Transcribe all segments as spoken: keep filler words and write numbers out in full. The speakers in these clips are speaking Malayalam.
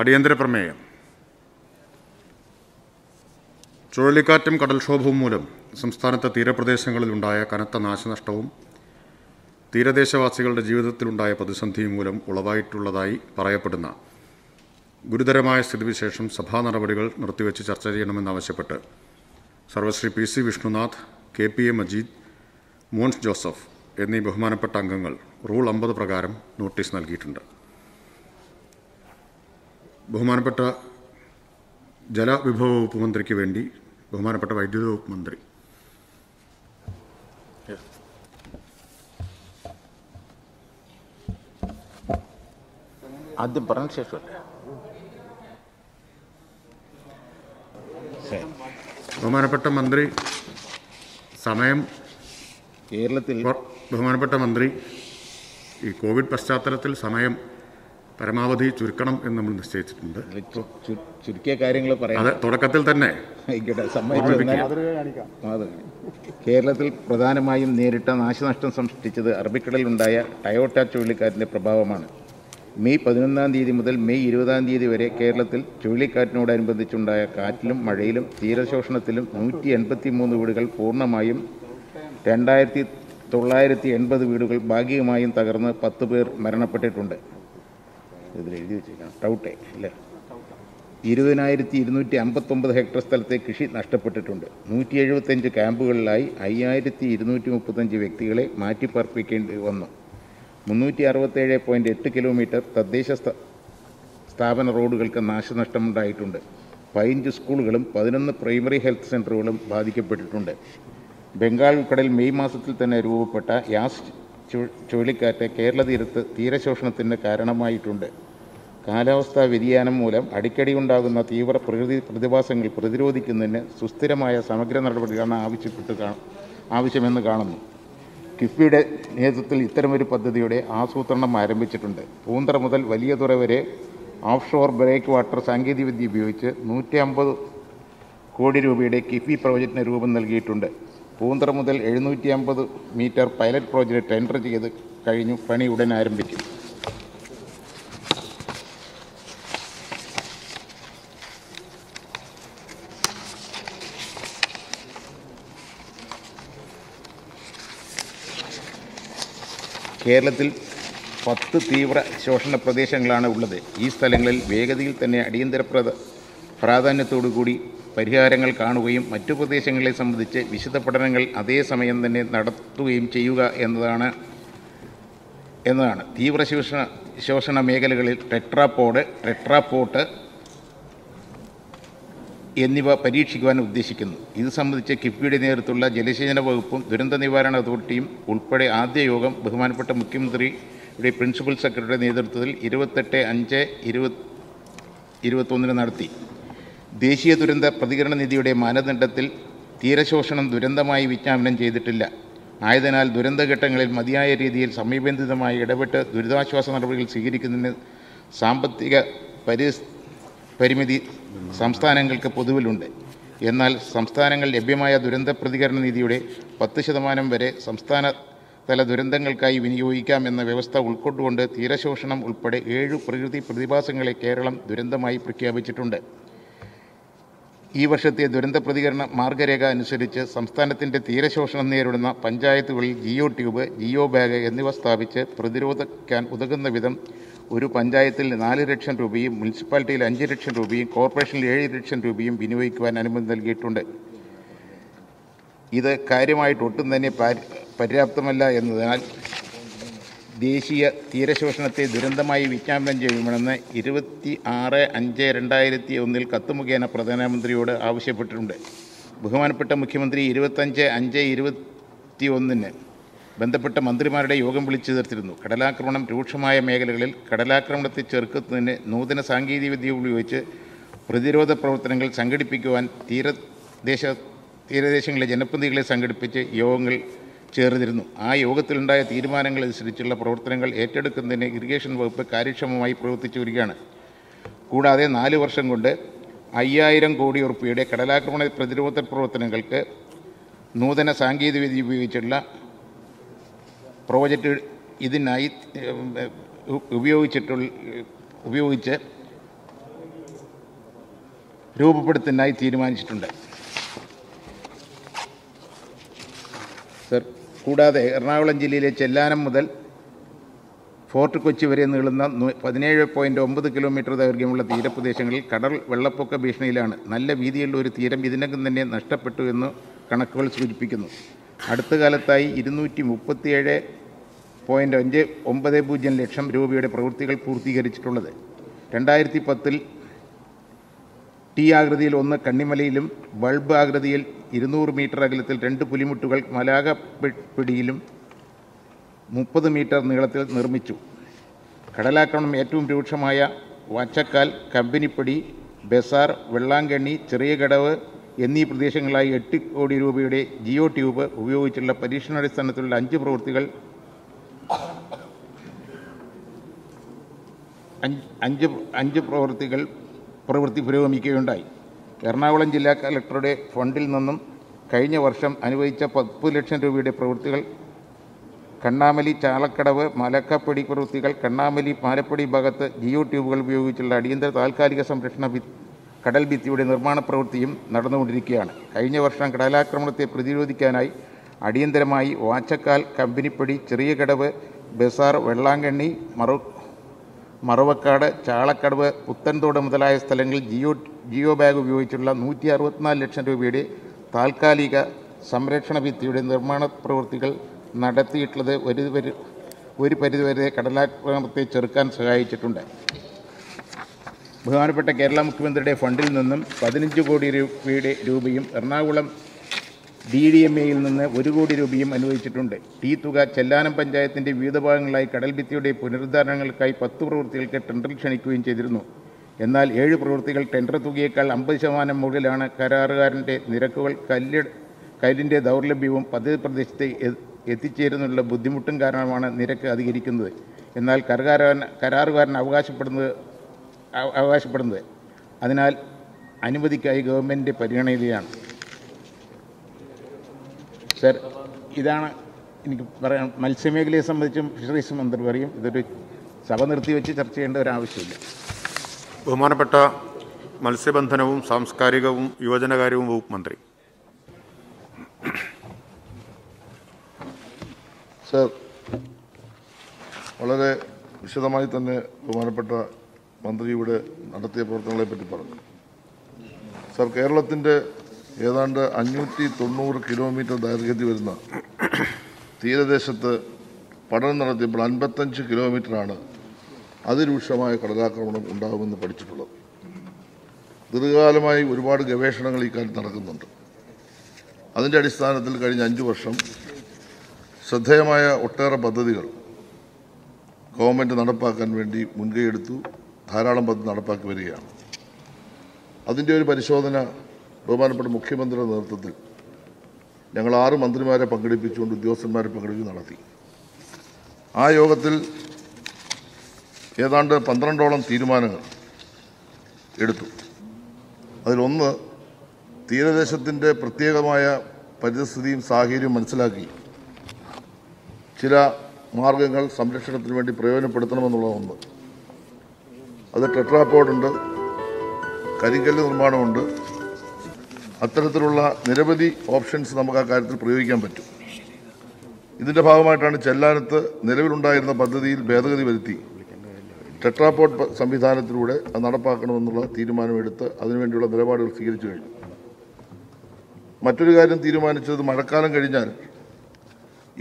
അടിയന്തര പ്രമേയം. ചുഴലിക്കാറ്റും കടൽക്ഷോഭവും മൂലം സംസ്ഥാനത്തെ തീരപ്രദേശങ്ങളിലുണ്ടായ കനത്ത നാശനഷ്ടവും തീരദേശവാസികളുടെ ജീവിതത്തിലുണ്ടായ പ്രതിസന്ധിയും മൂലം ഉളവായിട്ടുള്ളതായി പറയപ്പെടുന്ന ഗുരുതരമായ സ്ഥിതിവിശേഷം സഭാ നടപടികൾ നിർത്തിവെച്ച് ചർച്ച ചെയ്യണമെന്നാവശ്യപ്പെട്ട് സർവശ്രീ P C Vishnunath, K P A Majeed, Mons Joseph എന്നീ ബഹുമാനപ്പെട്ട അംഗങ്ങൾ റൂൾ അമ്പത് പ്രകാരം നോട്ടീസ് നൽകിയിട്ടുണ്ട്. ബഹുമാനപ്പെട്ട ജലവിഭവ വകുപ്പ് മന്ത്രിക്ക് വേണ്ടി ബഹുമാനപ്പെട്ട വൈദ്യുതി വകുപ്പ് മന്ത്രി. ആദ്യം പറഞ്ഞ ശേഷം ബഹുമാനപ്പെട്ട മന്ത്രി സമയം കേരളത്തിൽ ബഹുമാനപ്പെട്ട മന്ത്രി ഈ കോവിഡ് പശ്ചാത്തലത്തിൽ സമയം പരമാവധി ചുരുക്കണം എന്ന് നമ്മൾ നിശ്ചയിച്ചിട്ടുണ്ട്. ചുരുക്കിയ കാര്യങ്ങൾ പറയാം. അത് തുടക്കത്തിൽ തന്നെ കേരളത്തിൽ പ്രധാനമായും നേരിട്ട നാശനഷ്ടം സൃഷ്ടിച്ചത് അറബിക്കടലിലുണ്ടായ ടയോട്ട ചുഴലിക്കാറ്റിൻ്റെ പ്രഭാവമാണ്. മെയ് പതിനൊന്നാം തീയതി മുതൽ മെയ് ഇരുപതാം തീയതി വരെ കേരളത്തിൽ ചുഴലിക്കാറ്റിനോടനുബന്ധിച്ചുണ്ടായ കാറ്റിലും മഴയിലും തീരശോഷണത്തിലും നൂറ്റി എൺപത്തി മൂന്ന് വീടുകൾ പൂർണ്ണമായും, രണ്ടായിരത്തി തൊള്ളായിരത്തി എൺപത് വീടുകൾ ഭാഗികമായും തകർന്ന് പത്ത് പേർ മരണപ്പെട്ടിട്ടുണ്ട്. ഇതിലെഴുതി വെച്ചിരിക്കണം ടൗട്ടേ അല്ലേ. ഇരുപതിനായിരത്തി ഇരുന്നൂറ്റി അമ്പത്തൊമ്പത് ഹെക്ടർ സ്ഥലത്തെ കൃഷി നഷ്ടപ്പെട്ടിട്ടുണ്ട്. നൂറ്റി എഴുപത്തഞ്ച് ക്യാമ്പുകളിലായി അയ്യായിരത്തി ഇരുന്നൂറ്റി മുപ്പത്തഞ്ച് വ്യക്തികളെ മാറ്റിപ്പാർപ്പിക്കേണ്ടി വന്നു. മുന്നൂറ്റി അറുപത്തേഴ് പോയിൻറ്റ് എട്ട് കിലോമീറ്റർ തദ്ദേശ സ്ഥാപന റോഡുകൾക്ക് നാശനഷ്ടമുണ്ടായിട്ടുണ്ട്. പതിനഞ്ച് സ്കൂളുകളും പതിനൊന്ന് പ്രൈമറി ഹെൽത്ത് സെൻ്ററുകളും ബാധിക്കപ്പെട്ടിട്ടുണ്ട്. ബംഗാൾ ഉൾക്കടൽ മെയ് മാസത്തിൽ തന്നെ രൂപപ്പെട്ട യാസ് ചുഴലിക്കാറ്റ് കേരള തീരത്ത് തീരശോഷണത്തിന് കാരണമായിട്ടുണ്ട്. കാലാവസ്ഥാ വ്യതിയാനം മൂലം അടിക്കടി ഉണ്ടാകുന്ന തീവ്ര പ്രകൃതി പ്രതിഭാസങ്ങൾ പ്രതിരോധിക്കുന്നതിന് സുസ്ഥിരമായ സമഗ്ര നടപടികളാണ് ആവശ്യപ്പെട്ട് ആവശ്യമെന്ന് കാണുന്നു. കിഫ്ബിയുടെ നേതൃത്വത്തിൽ ഇത്തരമൊരു പദ്ധതിയുടെ ആസൂത്രണം ആരംഭിച്ചിട്ടുണ്ട്. പൂന്തറ മുതൽ വലിയ തുറ വരെ ഓഫ് ഷോർ ബ്രേക്ക് വാട്ടർ സാങ്കേതികവിദ്യ ഉപയോഗിച്ച് നൂറ്റി അമ്പത് കോടി രൂപയുടെ കിഫ്ബി പ്രോജക്റ്റിന് രൂപം നൽകിയിട്ടുണ്ട്. പൂന്തറ മുതൽ എഴുന്നൂറ്റി അമ്പത് മീറ്റർ പൈലറ്റ് പ്രോജക്റ്റ് ടെൻഡർ ചെയ്ത് കഴിഞ്ഞു. പണി ഉടൻ ആരംഭിക്കും. കേരളത്തിൽ പത്ത് തീവ്ര ശോഷണ പ്രദേശങ്ങളാണ് ഉള്ളത്. ഈ സ്ഥലങ്ങളിൽ വേഗതയിൽ തന്നെ അടിയന്തര പ്രാധാന്യത്തോടു കൂടി പരിഹാരങ്ങൾ കാണുകയും മറ്റു പ്രദേശങ്ങളെ സംബന്ധിച്ച് വിശദ പഠനങ്ങൾ അതേസമയം തന്നെ നടത്തുകയും ചെയ്യുക എന്നതാണ് എന്നതാണ് തീവ്ര ശോഷണ ശോഷണ മേഖലകളിൽ ടെട്രാപോഡ്, ടെട്രാപോട്ട് എന്നിവ പരീക്ഷിക്കുവാൻ ഉദ്ദേശിക്കുന്നു. ഇത് സംബന്ധിച്ച് കിഫ്ബിയുടെ നേതൃത്വത്തിലുള്ള ജലസേചന വകുപ്പും ദുരന്ത നിവാരണ അതോറിറ്റിയും ഉൾപ്പെടെ ആദ്യ യോഗം ബഹുമാനപ്പെട്ട മുഖ്യമന്ത്രിയുടെ പ്രിൻസിപ്പൽ സെക്രട്ടറിയുടെ നേതൃത്വത്തിൽ ഇരുപത്തെട്ട് അഞ്ച് ഇരുപത്തി ഇരുപത്തൊന്നിന് നടത്തി. ദേശീയ ദുരന്ത പ്രതികരണ നിധിയുടെ മാനദണ്ഡത്തിൽ തീരശോഷണം ദുരന്തമായി വിജ്ഞാപനം ചെയ്തിട്ടില്ല. ആയതിനാൽ ദുരന്തഘട്ടങ്ങളിൽ മതിയായ രീതിയിൽ സമയബന്ധിതമായി ഇടപെട്ട് ദുരിതാശ്വാസ നടപടികൾ സ്വീകരിക്കുന്നതിന് സാമ്പത്തിക പരിസ് പരിമിതി സംസ്ഥാനങ്ങൾക്ക് പൊതുവിലുണ്ട്. എന്നാൽ സംസ്ഥാനങ്ങൾ ലഭ്യമായ ദുരന്ത പ്രതികരണ നിധിയുടെ പത്ത് ശതമാനം വരെ സംസ്ഥാന തല ദുരന്തങ്ങൾക്കായി വിനിയോഗിക്കാമെന്ന വ്യവസ്ഥ ഉൾക്കൊണ്ടുകൊണ്ട് തീരശോഷണം ഉൾപ്പെടെ ഏഴ് പ്രകൃതി പ്രതിഭാസങ്ങളെ കേരളം ദുരന്തമായി പ്രഖ്യാപിച്ചിട്ടുണ്ട്. ഈ വർഷത്തെ ദുരന്ത പ്രതികരണ മാർഗരേഖ അനുസരിച്ച് സംസ്ഥാനത്തിൻ്റെ തീരശോഷണം നേരിടുന്ന പഞ്ചായത്തുകളിൽ ജിയോ ട്യൂബ്, ജിയോ ബാഗ് എന്നിവ സ്ഥാപിച്ച് പ്രതിരോധിക്കാൻ ഉതകുന്ന വിധം ഒരു പഞ്ചായത്തിൽ നാല് ലക്ഷം രൂപയും മുനിസിപ്പാലിറ്റിയിൽ അഞ്ച് ലക്ഷം രൂപയും കോർപ്പറേഷനിൽ ഏഴ് ലക്ഷം രൂപയും വിനിയോഗിക്കുവാൻ അനുമതി നൽകിയിട്ടുണ്ട്. ഇത് കാര്യമായിട്ട് ഒട്ടും തന്നെ പര്യാപ്തമല്ല എന്നതിനാൽ ദേശീയ തീരശോഷണത്തെ ദുരന്തമായി വിജ്ഞാപനം ചെയ്യുമെന്ന് ഇരുപത്തി ആറ് അഞ്ച് രണ്ടായിരത്തി ഒന്നിൽ കത്ത് മുഖേന പ്രധാനമന്ത്രിയോട് ആവശ്യപ്പെട്ടിട്ടുണ്ട്. ബഹുമാനപ്പെട്ട മുഖ്യമന്ത്രി ഇരുപത്തഞ്ച് അഞ്ച് ഇരുപത്തി ഒന്നിന് ബന്ധപ്പെട്ട മന്ത്രിമാരുടെ യോഗം വിളിച്ചു ചേർത്തിരുന്നു. കടലാക്രമണം രൂക്ഷമായ മേഖലകളിൽ കടലാക്രമണത്തെ ചെറുക്കുന്നതിന് നൂതന സാങ്കേതികവിദ്യ ഉപയോഗിച്ച് പ്രതിരോധ പ്രവർത്തനങ്ങൾ സംഘടിപ്പിക്കുവാൻ തീരദേശ തീരദേശങ്ങളിലെ ജനപ്രതിനിധികളെ സംഘടിപ്പിച്ച് യോഗങ്ങൾ ചേർന്നിരുന്നു. ആ യോഗത്തിലുണ്ടായ തീരുമാനങ്ങൾ അനുസരിച്ചുള്ള പ്രവർത്തനങ്ങൾ ഏറ്റെടുക്കുന്നതിന് ഇറിഗേഷൻ വകുപ്പ് കാര്യക്ഷമമായി പ്രവർത്തിച്ചു വരികയാണ്. കൂടാതെ നാല് വർഷം കൊണ്ട് അയ്യായിരം കോടി രൂപയുടെ കടലാക്രമണ പ്രതിരോധ പ്രവർത്തനങ്ങൾക്ക് നൂതന സാങ്കേതികവിദ്യ ഉപയോഗിച്ചുള്ള പ്രോജക്റ്റ് ഇതിനായി ഉപയോഗിച്ചിട്ടുള്ള ഉപയോഗിച്ച് രൂപപ്പെടുത്താനായി തീരുമാനിച്ചിട്ടുണ്ട്. സർ, കൂടാതെ എറണാകുളം ജില്ലയിലെ ചെല്ലാനം മുതൽ ഫോർട്ട് കൊച്ചി വരെ നീളുന്ന പതിനേഴ് പോയിൻറ്റ് ഒമ്പത് കിലോമീറ്റർ ദൈർഘ്യമുള്ള തീരപ്രദേശങ്ങളിൽ കടൽ വെള്ളപ്പൊക്ക ഭീഷണിയിലാണ്. നല്ല വീതിയുള്ള ഒരു തീരം ഇതിനകം തന്നെ നഷ്ടപ്പെട്ടു എന്ന് കണക്കുകൾ സൂചിപ്പിക്കുന്നു. അടുത്ത കാലത്തായി ഇരുന്നൂറ്റി മുപ്പത്തിയേഴ് പോയിൻറ്റ് അഞ്ച് ഒമ്പത് പൂജ്യം ലക്ഷം രൂപയുടെ പ്രവൃത്തികൾ പൂർത്തീകരിച്ചിട്ടുള്ളത്. രണ്ടായിരത്തി പത്തിൽ ടി ആകൃതിയിൽ ഒന്ന് കണ്ണിമലയിലും ബൾബ് ആകൃതിയിൽ ഇരുന്നൂറ് മീറ്റർ അകലത്തിൽ രണ്ട് പുലിമുട്ടുകൾ മലാകപ്പിടിയിലും മുപ്പത് മീറ്റർ നീളത്തിൽ നിർമ്മിച്ചു. കടലാക്രമണം ഏറ്റവും രൂക്ഷമായ വാച്ചക്കാൽ, കമ്പനിപ്പടി, ബസാർ, വെള്ളാങ്കണ്ണി, ചെറിയ കടവ് എന്നീ പ്രദേശങ്ങളായി എട്ട് കോടി രൂപയുടെ ജിയോ ട്യൂബ് ഉപയോഗിച്ചുള്ള പരീക്ഷണാടിസ്ഥാനത്തിലുള്ള അഞ്ച് പ്രവൃത്തികൾ അഞ്ച് അഞ്ച് പ്രവൃത്തികൾ പ്രവൃത്തി പുരോഗമിക്കുകയുണ്ടായി. എറണാകുളം ജില്ലാ കളക്ടറുടെ ഫണ്ടിൽ നിന്നും കഴിഞ്ഞ വർഷം അനുവദിച്ച പത്ത് ലക്ഷം രൂപയുടെ പ്രവൃത്തികൾ കണ്ണാമലി, ചാലക്കടവ്, മലക്കപ്പടി പ്രവൃത്തികൾ, കണ്ണാമലി പാലപ്പടി ഭാഗത്ത് ജിയോ ട്യൂബുകൾ ഉപയോഗിച്ചുള്ള അടിയന്തര താൽക്കാലിക സംരക്ഷണ കടൽ ഭിത്തിയുടെ നിർമ്മാണ പ്രവൃത്തിയും നടന്നുകൊണ്ടിരിക്കുകയാണ്. കഴിഞ്ഞ വർഷം കടലാക്രമണത്തെ പ്രതിരോധിക്കാനായി അടിയന്തരമായി വാച്ചക്കാൽ, കമ്പനിപ്പടി, ചെറിയ കടവ്, ബസാർ, വെള്ളാങ്കണ്ണി, മറു മറവക്കാട്, ചാളക്കടവ്, പുത്തൻതോട് മുതലായ സ്ഥലങ്ങളിൽ ജിയോ ജിയോ ബാഗ് ഉപയോഗിച്ചുള്ള നൂറ്റി അറുപത്തിനാല് ലക്ഷം രൂപയുടെ താൽക്കാലിക സംരക്ഷണ ഭിത്തിയുടെ നിർമ്മാണ പ്രവൃത്തികൾ നടത്തിയിട്ടുള്ളത് ഒരു ഒരു പരിധിവരെ കടലാക്രമണത്തെ ചെറുക്കാൻ സഹായിച്ചിട്ടുണ്ട്. ബഹുമാനപ്പെട്ട കേരള മുഖ്യമന്ത്രിയുടെ ഫണ്ടിൽ നിന്നും പതിനഞ്ച് കോടി രൂപയുടെ രൂപയും എറണാകുളം ഡി ഡി എം എയിൽ നിന്ന് ഒരു കോടി രൂപയും അനുവദിച്ചിട്ടുണ്ട്. ഈ തുക ചെല്ലാനം പഞ്ചായത്തിൻ്റെ വിവിധ ഭാഗങ്ങളായി കടൽഭിത്തിയുടെ പുനരുദ്ധാരണങ്ങൾക്കായി പത്ത് പ്രവൃത്തികൾക്ക് ടെൻഡറിൽ ക്ഷണിക്കുകയും ചെയ്തിരുന്നു. എന്നാൽ ഏഴ് പ്രവൃത്തികൾ ടെൻഡർ തുകയേക്കാൾ അമ്പത് ശതമാനം മുകളിലാണ് കരാറുകാരൻ്റെ നിരക്കുകൾ. കല്ല് കല്ലിൻ്റെ ദൗർലഭ്യവും പദ്ധതി പ്രദേശത്തെ എത്തിച്ചേരുന്നുള്ള ബുദ്ധിമുട്ടും കാരണമാണ് നിരക്ക് അധികരിക്കുന്നത്. എന്നാൽ കരാറുകാരൻ കരാറുകാരൻ അവകാശപ്പെടുന്നത് അവകാശപ്പെടുന്നത് അതിനാൽ അനുമതിക്കായി ഗവൺമെൻറ്റിൻ്റെ പരിഗണനയിലാണ്. സർ, ഇതാണ് എനിക്ക് പറയാൻ. മത്സ്യമേഖലയെ സംബന്ധിച്ചും ഫിഷറീസ് മന്ത്രി പറയും. ഇതൊരു സഭ നിർത്തിവെച്ച് ചർച്ച ചെയ്യേണ്ട ഒരാവശ്യമില്ല. ബഹുമാനപ്പെട്ട മത്സ്യബന്ധനവും സാംസ്കാരികവും യുവജനകാര്യവും വകുപ്പ് മന്ത്രി. സർ, വളരെ വിശദമായി തന്നെ ബഹുമാനപ്പെട്ട മന്ത്രിയുടെ നടത്തിയ പ്രവർത്തനങ്ങളെപ്പറ്റി പറഞ്ഞു. സർ, കേരളത്തിൻ്റെ ഏതാണ്ട് അഞ്ഞൂറ്റി തൊണ്ണൂറ് കിലോമീറ്റർ ദൈർഘ്യത്തിൽ വരുന്ന തീരദേശത്ത് പഠനം നടത്തിയപ്പോൾ അൻപത്തഞ്ച് കിലോമീറ്ററാണ് അതിരൂക്ഷമായ കടലാക്രമണം ഉണ്ടാകുമെന്ന് പഠിച്ചിട്ടുള്ളത്. ദീർഘകാലമായി ഒരുപാട് ഗവേഷണങ്ങൾ ഈ കാര്യം നടക്കുന്നുണ്ട്. അതിൻ്റെ അടിസ്ഥാനത്തിൽ കഴിഞ്ഞ അഞ്ച് വർഷം ശ്രദ്ധേയമായ ഒട്ടേറെ പദ്ധതികൾ ഗവൺമെൻറ് നടപ്പാക്കാൻ വേണ്ടി മുൻകൈയെടുത്തു. ധാരാളം പദ്ധതി നടപ്പാക്കി വരികയാണ്. അതിൻ്റെ ഒരു പരിശോധന ബഹുമാനപ്പെട്ട മുഖ്യമന്ത്രിയുടെ നേതൃത്വത്തിൽ ഞങ്ങൾ ആറ് മന്ത്രിമാരെ പങ്കെടുപ്പിച്ചുകൊണ്ട് ഉദ്യോഗസ്ഥന്മാരെ പങ്കെടുപ്പിച്ച് നടത്തി. ആ യോഗത്തിൽ ഏതാണ്ട് പന്ത്രണ്ടോളം തീരുമാനങ്ങൾ എടുത്തു. അതിലൊന്ന്, തീരദേശത്തിൻ്റെ പ്രത്യേകമായ പരിസ്ഥിതിയും സാഹചര്യവും മനസ്സിലാക്കി ചില മാർഗങ്ങൾ സംരക്ഷണത്തിന് വേണ്ടി പ്രയോജനപ്പെടുത്തണമെന്നുള്ളതൊന്ന്. അത് ടെട്രാപോഡുണ്ട്, കരിങ്കല്ല് നിർമ്മാണമുണ്ട്. അത്തരത്തിലുള്ള നിരവധി ഓപ്ഷൻസ് നമുക്ക് ആ കാര്യത്തിൽ പ്രയോഗിക്കാൻ പറ്റും. ഇതിൻ്റെ ഭാഗമായിട്ടാണ് ചെല്ലാനത്ത് നിലവിലുണ്ടായിരുന്ന പദ്ധതിയിൽ ഭേദഗതി വരുത്തി ടെട്രാപോഡ് സംവിധാനത്തിലൂടെ അത് നടപ്പാക്കണമെന്നുള്ള തീരുമാനമെടുത്ത് അതിനുവേണ്ടിയുള്ള നിലപാടുകൾ സ്വീകരിച്ചു കഴിഞ്ഞു. മറ്റൊരു കാര്യം തീരുമാനിച്ചത്, മഴക്കാലം കഴിഞ്ഞാൽ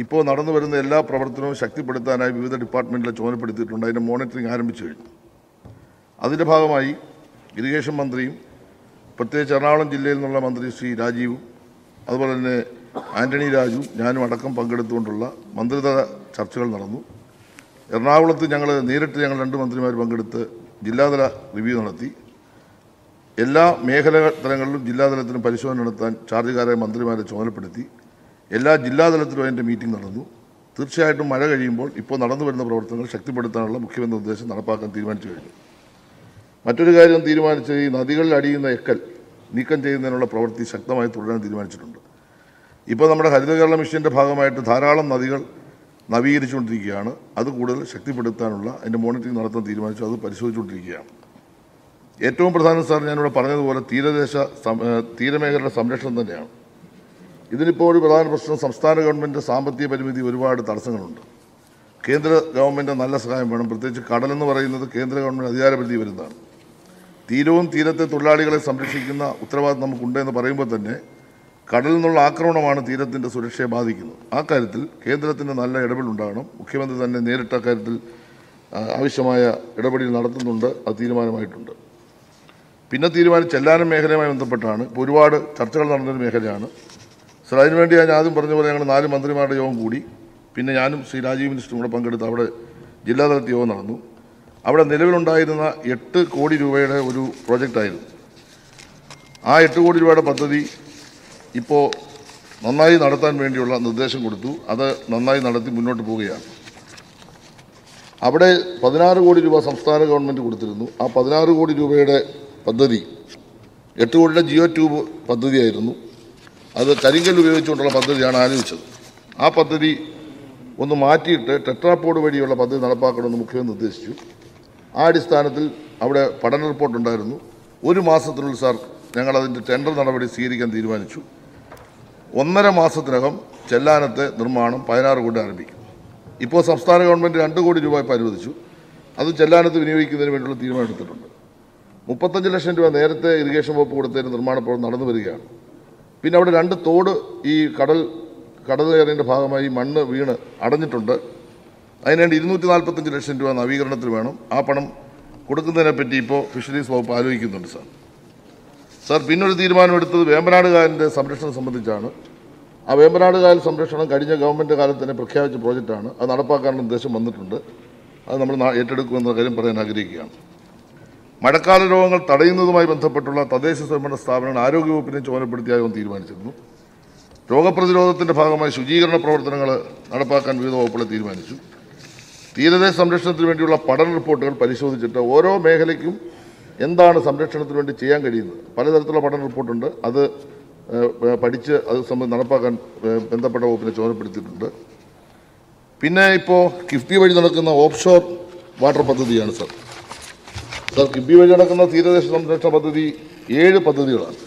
ഇപ്പോൾ നടന്നു വരുന്ന എല്ലാ പ്രവർത്തനവും ശക്തിപ്പെടുത്താനായി വിവിധ ഡിപ്പാർട്ട്മെൻറ്റിലെ ചുമതലപ്പെടുത്തിയിട്ടുണ്ട്. അതിൻ്റെ മോണിറ്ററിംഗ് ആരംഭിച്ചു കഴിഞ്ഞു. അതിൻ്റെ ഭാഗമായി ഇറിഗേഷൻ മന്ത്രിയും പ്രത്യേകിച്ച് എറണാകുളം ജില്ലയിൽ നിന്നുള്ള മന്ത്രി ശ്രീ രാജീവും അതുപോലെ തന്നെ ആൻ്റണി രാജു ഞാനും അടക്കം പങ്കെടുത്തുകൊണ്ടുള്ള മന്ത്രിതല ചർച്ചകൾ നടന്നു. എറണാകുളത്ത് ഞങ്ങൾ നേരിട്ട് ഞങ്ങൾ രണ്ട് മന്ത്രിമാർ പങ്കെടുത്ത് ജില്ലാതല റിവ്യൂ നടത്തി. എല്ലാ മേഖലാ തലങ്ങളിലും ജില്ലാതലത്തിലും പരിശോധന നടത്താൻ ചാർജുകാരായ മന്ത്രിമാരെ ചുമതലപ്പെടുത്തി. എല്ലാ ജില്ലാതലത്തിലും അതിൻ്റെ മീറ്റിംഗ് നടന്നു. തീർച്ചയായിട്ടും മഴ കഴിയുമ്പോൾ ഇപ്പോൾ നടന്നു വരുന്ന പ്രവർത്തനങ്ങൾ ശക്തിപ്പെടുത്താനുള്ള മുഖ്യമന്ത്രി നിർദ്ദേശം നടപ്പാക്കാൻ തീരുമാനിച്ചു കഴിഞ്ഞു. മറ്റൊരു കാര്യം തീരുമാനിച്ചത്, ഈ നദികളിൽ അടിയുന്ന എക്കൽ നീക്കം ചെയ്യുന്നതിനുള്ള പ്രവൃത്തി ശക്തമായി തുടരാൻ തീരുമാനിച്ചിട്ടുണ്ട്. ഇപ്പോൾ നമ്മുടെ ഹരിത കേരള മിഷൻ്റെ ഭാഗമായിട്ട് ധാരാളം നദികൾ നവീകരിച്ചുകൊണ്ടിരിക്കുകയാണ്. അത് കൂടുതൽ ശക്തിപ്പെടുത്താനുള്ള അതിൻ്റെ മോണിറ്ററിംഗ് നടത്താൻ തീരുമാനിച്ചു. അത് പരിശോധിച്ചുകൊണ്ടിരിക്കുകയാണ്. ഏറ്റവും പ്രധാനം സാർ ഞാനിവിടെ പറഞ്ഞതുപോലെ തീരദേശ തീരമേഖലയുടെ സംരക്ഷണം തന്നെയാണ്. ഇതിലിപ്പോൾ ഒരു പ്രധാന പ്രശ്നം സംസ്ഥാന ഗവൺമെൻറ് സാമ്പത്തിക പരിമിതി, ഒരുപാട് തടസ്സങ്ങളുണ്ട്. കേന്ദ്ര ഗവൺമെൻറ് നല്ല സഹായം വേണം. പ്രത്യേകിച്ച് കടലെന്ന് പറയുന്നത് കേന്ദ്ര ഗവൺമെൻറ് അധികാരപരിധി വരുന്നതാണ്. തീരവും തീരത്തെ തൊഴിലാളികളെ സംരക്ഷിക്കുന്ന ഉത്തരവാദിത്തം നമുക്കുണ്ടെന്ന് പറയുമ്പോൾ തന്നെ കടലിൽ നിന്നുള്ള ആക്രമണമാണ് തീരത്തിൻ്റെ സുരക്ഷയെ ബാധിക്കുന്നത്. ആ കാര്യത്തിൽ കേന്ദ്രത്തിൻ്റെ നല്ല ഇടപെടലുണ്ടാകണം. മുഖ്യമന്ത്രി തന്നെ നേരിട്ട് അക്കാര്യത്തിൽ ആവശ്യമായ ഇടപെടൽ നടത്തുന്നുണ്ട്. അത് തീരുമാനമായിട്ടുണ്ട്. പിന്നെ തീരുമാനം ചെല്ലാനം മേഖലയുമായി ബന്ധപ്പെട്ടാണ്. ഇപ്പോൾ ഒരുപാട് ചർച്ചകൾ നടന്നൊരു മേഖലയാണ് സാർ. അതിനുവേണ്ടി ഞാൻ ആദ്യം പറഞ്ഞ പോലെ ഞങ്ങൾ നാല് മന്ത്രിമാരുടെ യോഗം കൂടി, പിന്നെ ഞാനും ശ്രീ രാജീവ് മിനിസ്റ്ററും കൂടെ പങ്കെടുത്ത് അവിടെ ജില്ലാതലത്തിൽ യോഗം നടന്നു. അവിടെ നിലവിലുണ്ടായിരുന്ന എട്ട് കോടി രൂപയുടെ ഒരു പ്രോജക്റ്റായിരുന്നു. ആ എട്ട് കോടി രൂപയുടെ പദ്ധതി ഇപ്പോൾ നന്നായി നടത്താൻ വേണ്ടിയുള്ള നിർദ്ദേശം കൊടുത്തു. അത് നന്നായി നടത്തി മുന്നോട്ട് പോവുകയാണ്. അവിടെ പതിനാറ് കോടി രൂപ സംസ്ഥാന ഗവൺമെൻറ് കൊടുത്തിരുന്നു. ആ പതിനാറ് കോടി രൂപയുടെ പദ്ധതി എട്ട് കോടിയുടെ ജിയോ ട്യൂബ് പദ്ധതിയായിരുന്നു. അത് കരിങ്കല്ല് ഉപയോഗിച്ചുകൊണ്ടുള്ള പദ്ധതിയാണ് ആലോചിച്ചത്. ആ പദ്ധതി ഒന്ന് മാറ്റിയിട്ട് ടെട്രാപോഡ് വഴിയുള്ള പദ്ധതി നടപ്പാക്കണമെന്ന് മുഖ്യമന്ത്രി നിർദ്ദേശിച്ചു. ആ അടിസ്ഥാനത്തിൽ അവിടെ പഠന റിപ്പോർട്ടുണ്ടായിരുന്നു. ഒരു മാസത്തിനുള്ളിൽ സാർ ഞങ്ങളതിൻ്റെ ടെൻഡർ നടപടി സ്വീകരിക്കാൻ തീരുമാനിച്ചു. ഒന്നര മാസത്തിനകം ചെല്ലാനത്തെ നിർമ്മാണം പതിനാറ് കോടി ആരംഭിക്കും. ഇപ്പോൾ സംസ്ഥാന ഗവൺമെൻറ് രണ്ട് കോടി രൂപ ഇപ്പോൾ അനുവദിച്ചു. അത് ചെല്ലാനത്ത് വിനിയോഗിക്കുന്നതിന് വേണ്ടിയുള്ള തീരുമാനമെടുത്തിട്ടുണ്ട്. മുപ്പത്തഞ്ച് ലക്ഷം രൂപ നേരത്തെ ഇറിഗേഷൻ വകുപ്പ് കൊടുത്തതിന് നിർമ്മാണ പ്രവർത്തനം നടന്നു വരികയാണ്. പിന്നെ അവിടെ രണ്ട് തോട് ഈ കടൽ കടൽ കയറിൻ്റെ ഭാഗമായി മണ്ണ് വീണ് അടഞ്ഞിട്ടുണ്ട്. അതിനുവേണ്ടി ഇരുന്നൂറ്റി നാൽപ്പത്തഞ്ച് ലക്ഷം രൂപ നവീകരണത്തിന് വേണം. ആ പണം കൊടുക്കുന്നതിനെപ്പറ്റി ഇപ്പോൾ ഫിഷറീസ് വകുപ്പ് ആലോചിക്കുന്നുണ്ട് സാർ. സാർ പിന്നൊരു തീരുമാനമെടുത്തത് വേമ്പനാട് കായലിൻ്റെ സംരക്ഷണം സംബന്ധിച്ചാണ്. ആ വേമ്പനാട് കായൽ സംരക്ഷണം കഴിഞ്ഞ ഗവൺമെൻറ് കാലത്ത് തന്നെ പ്രഖ്യാപിച്ച പ്രോജക്റ്റാണ്. അത് നടപ്പാക്കാനുള്ള നിർദ്ദേശം വന്നിട്ടുണ്ട്. അത് നമ്മൾ ഏറ്റെടുക്കുമെന്ന കാര്യം പറയാൻ ആഗ്രഹിക്കുകയാണ്. മഴക്കാല രോഗങ്ങൾ തടയുന്നതുമായി ബന്ധപ്പെട്ടുള്ള തദ്ദേശ സ്വയംഭരണ സ്ഥാപനങ്ങൾ ആരോഗ്യവകുപ്പിനെ ചുമതലപ്പെടുത്തിയാകും തീരുമാനിച്ചിരുന്നു. രോഗപ്രതിരോധത്തിൻ്റെ ഭാഗമായി ശുചീകരണ പ്രവർത്തനങ്ങൾ നടപ്പാക്കാൻ വിവിധ വകുപ്പുകളെ തീരുമാനിച്ചു. തീരദേശ സംരക്ഷണത്തിന് വേണ്ടിയുള്ള പഠന റിപ്പോർട്ടുകൾ പരിശോധിച്ചിട്ട് ഓരോ മേഖലയ്ക്കും എന്താണ് സംരക്ഷണത്തിന് വേണ്ടി ചെയ്യാൻ കഴിയുന്നത്, പലതരത്തിലുള്ള പഠന റിപ്പോർട്ടുണ്ട്. അത് പഠിച്ച് അത് സംബന്ധിച്ച് നടപ്പാക്കാൻ ബന്ധപ്പെട്ട വകുപ്പിനെ ചുമതലപ്പെടുത്തിയിട്ടുണ്ട്. പിന്നെ ഇപ്പോൾ കിഫ്ബി വഴി നടക്കുന്ന ഓഫ്ഷോർ വാട്ടർ പദ്ധതിയാണ് സാർ. സാർ കിഫ്ബി വഴി നടക്കുന്ന തീരദേശ സംരക്ഷണ പദ്ധതി ഏഴ് പദ്ധതികളാണ്.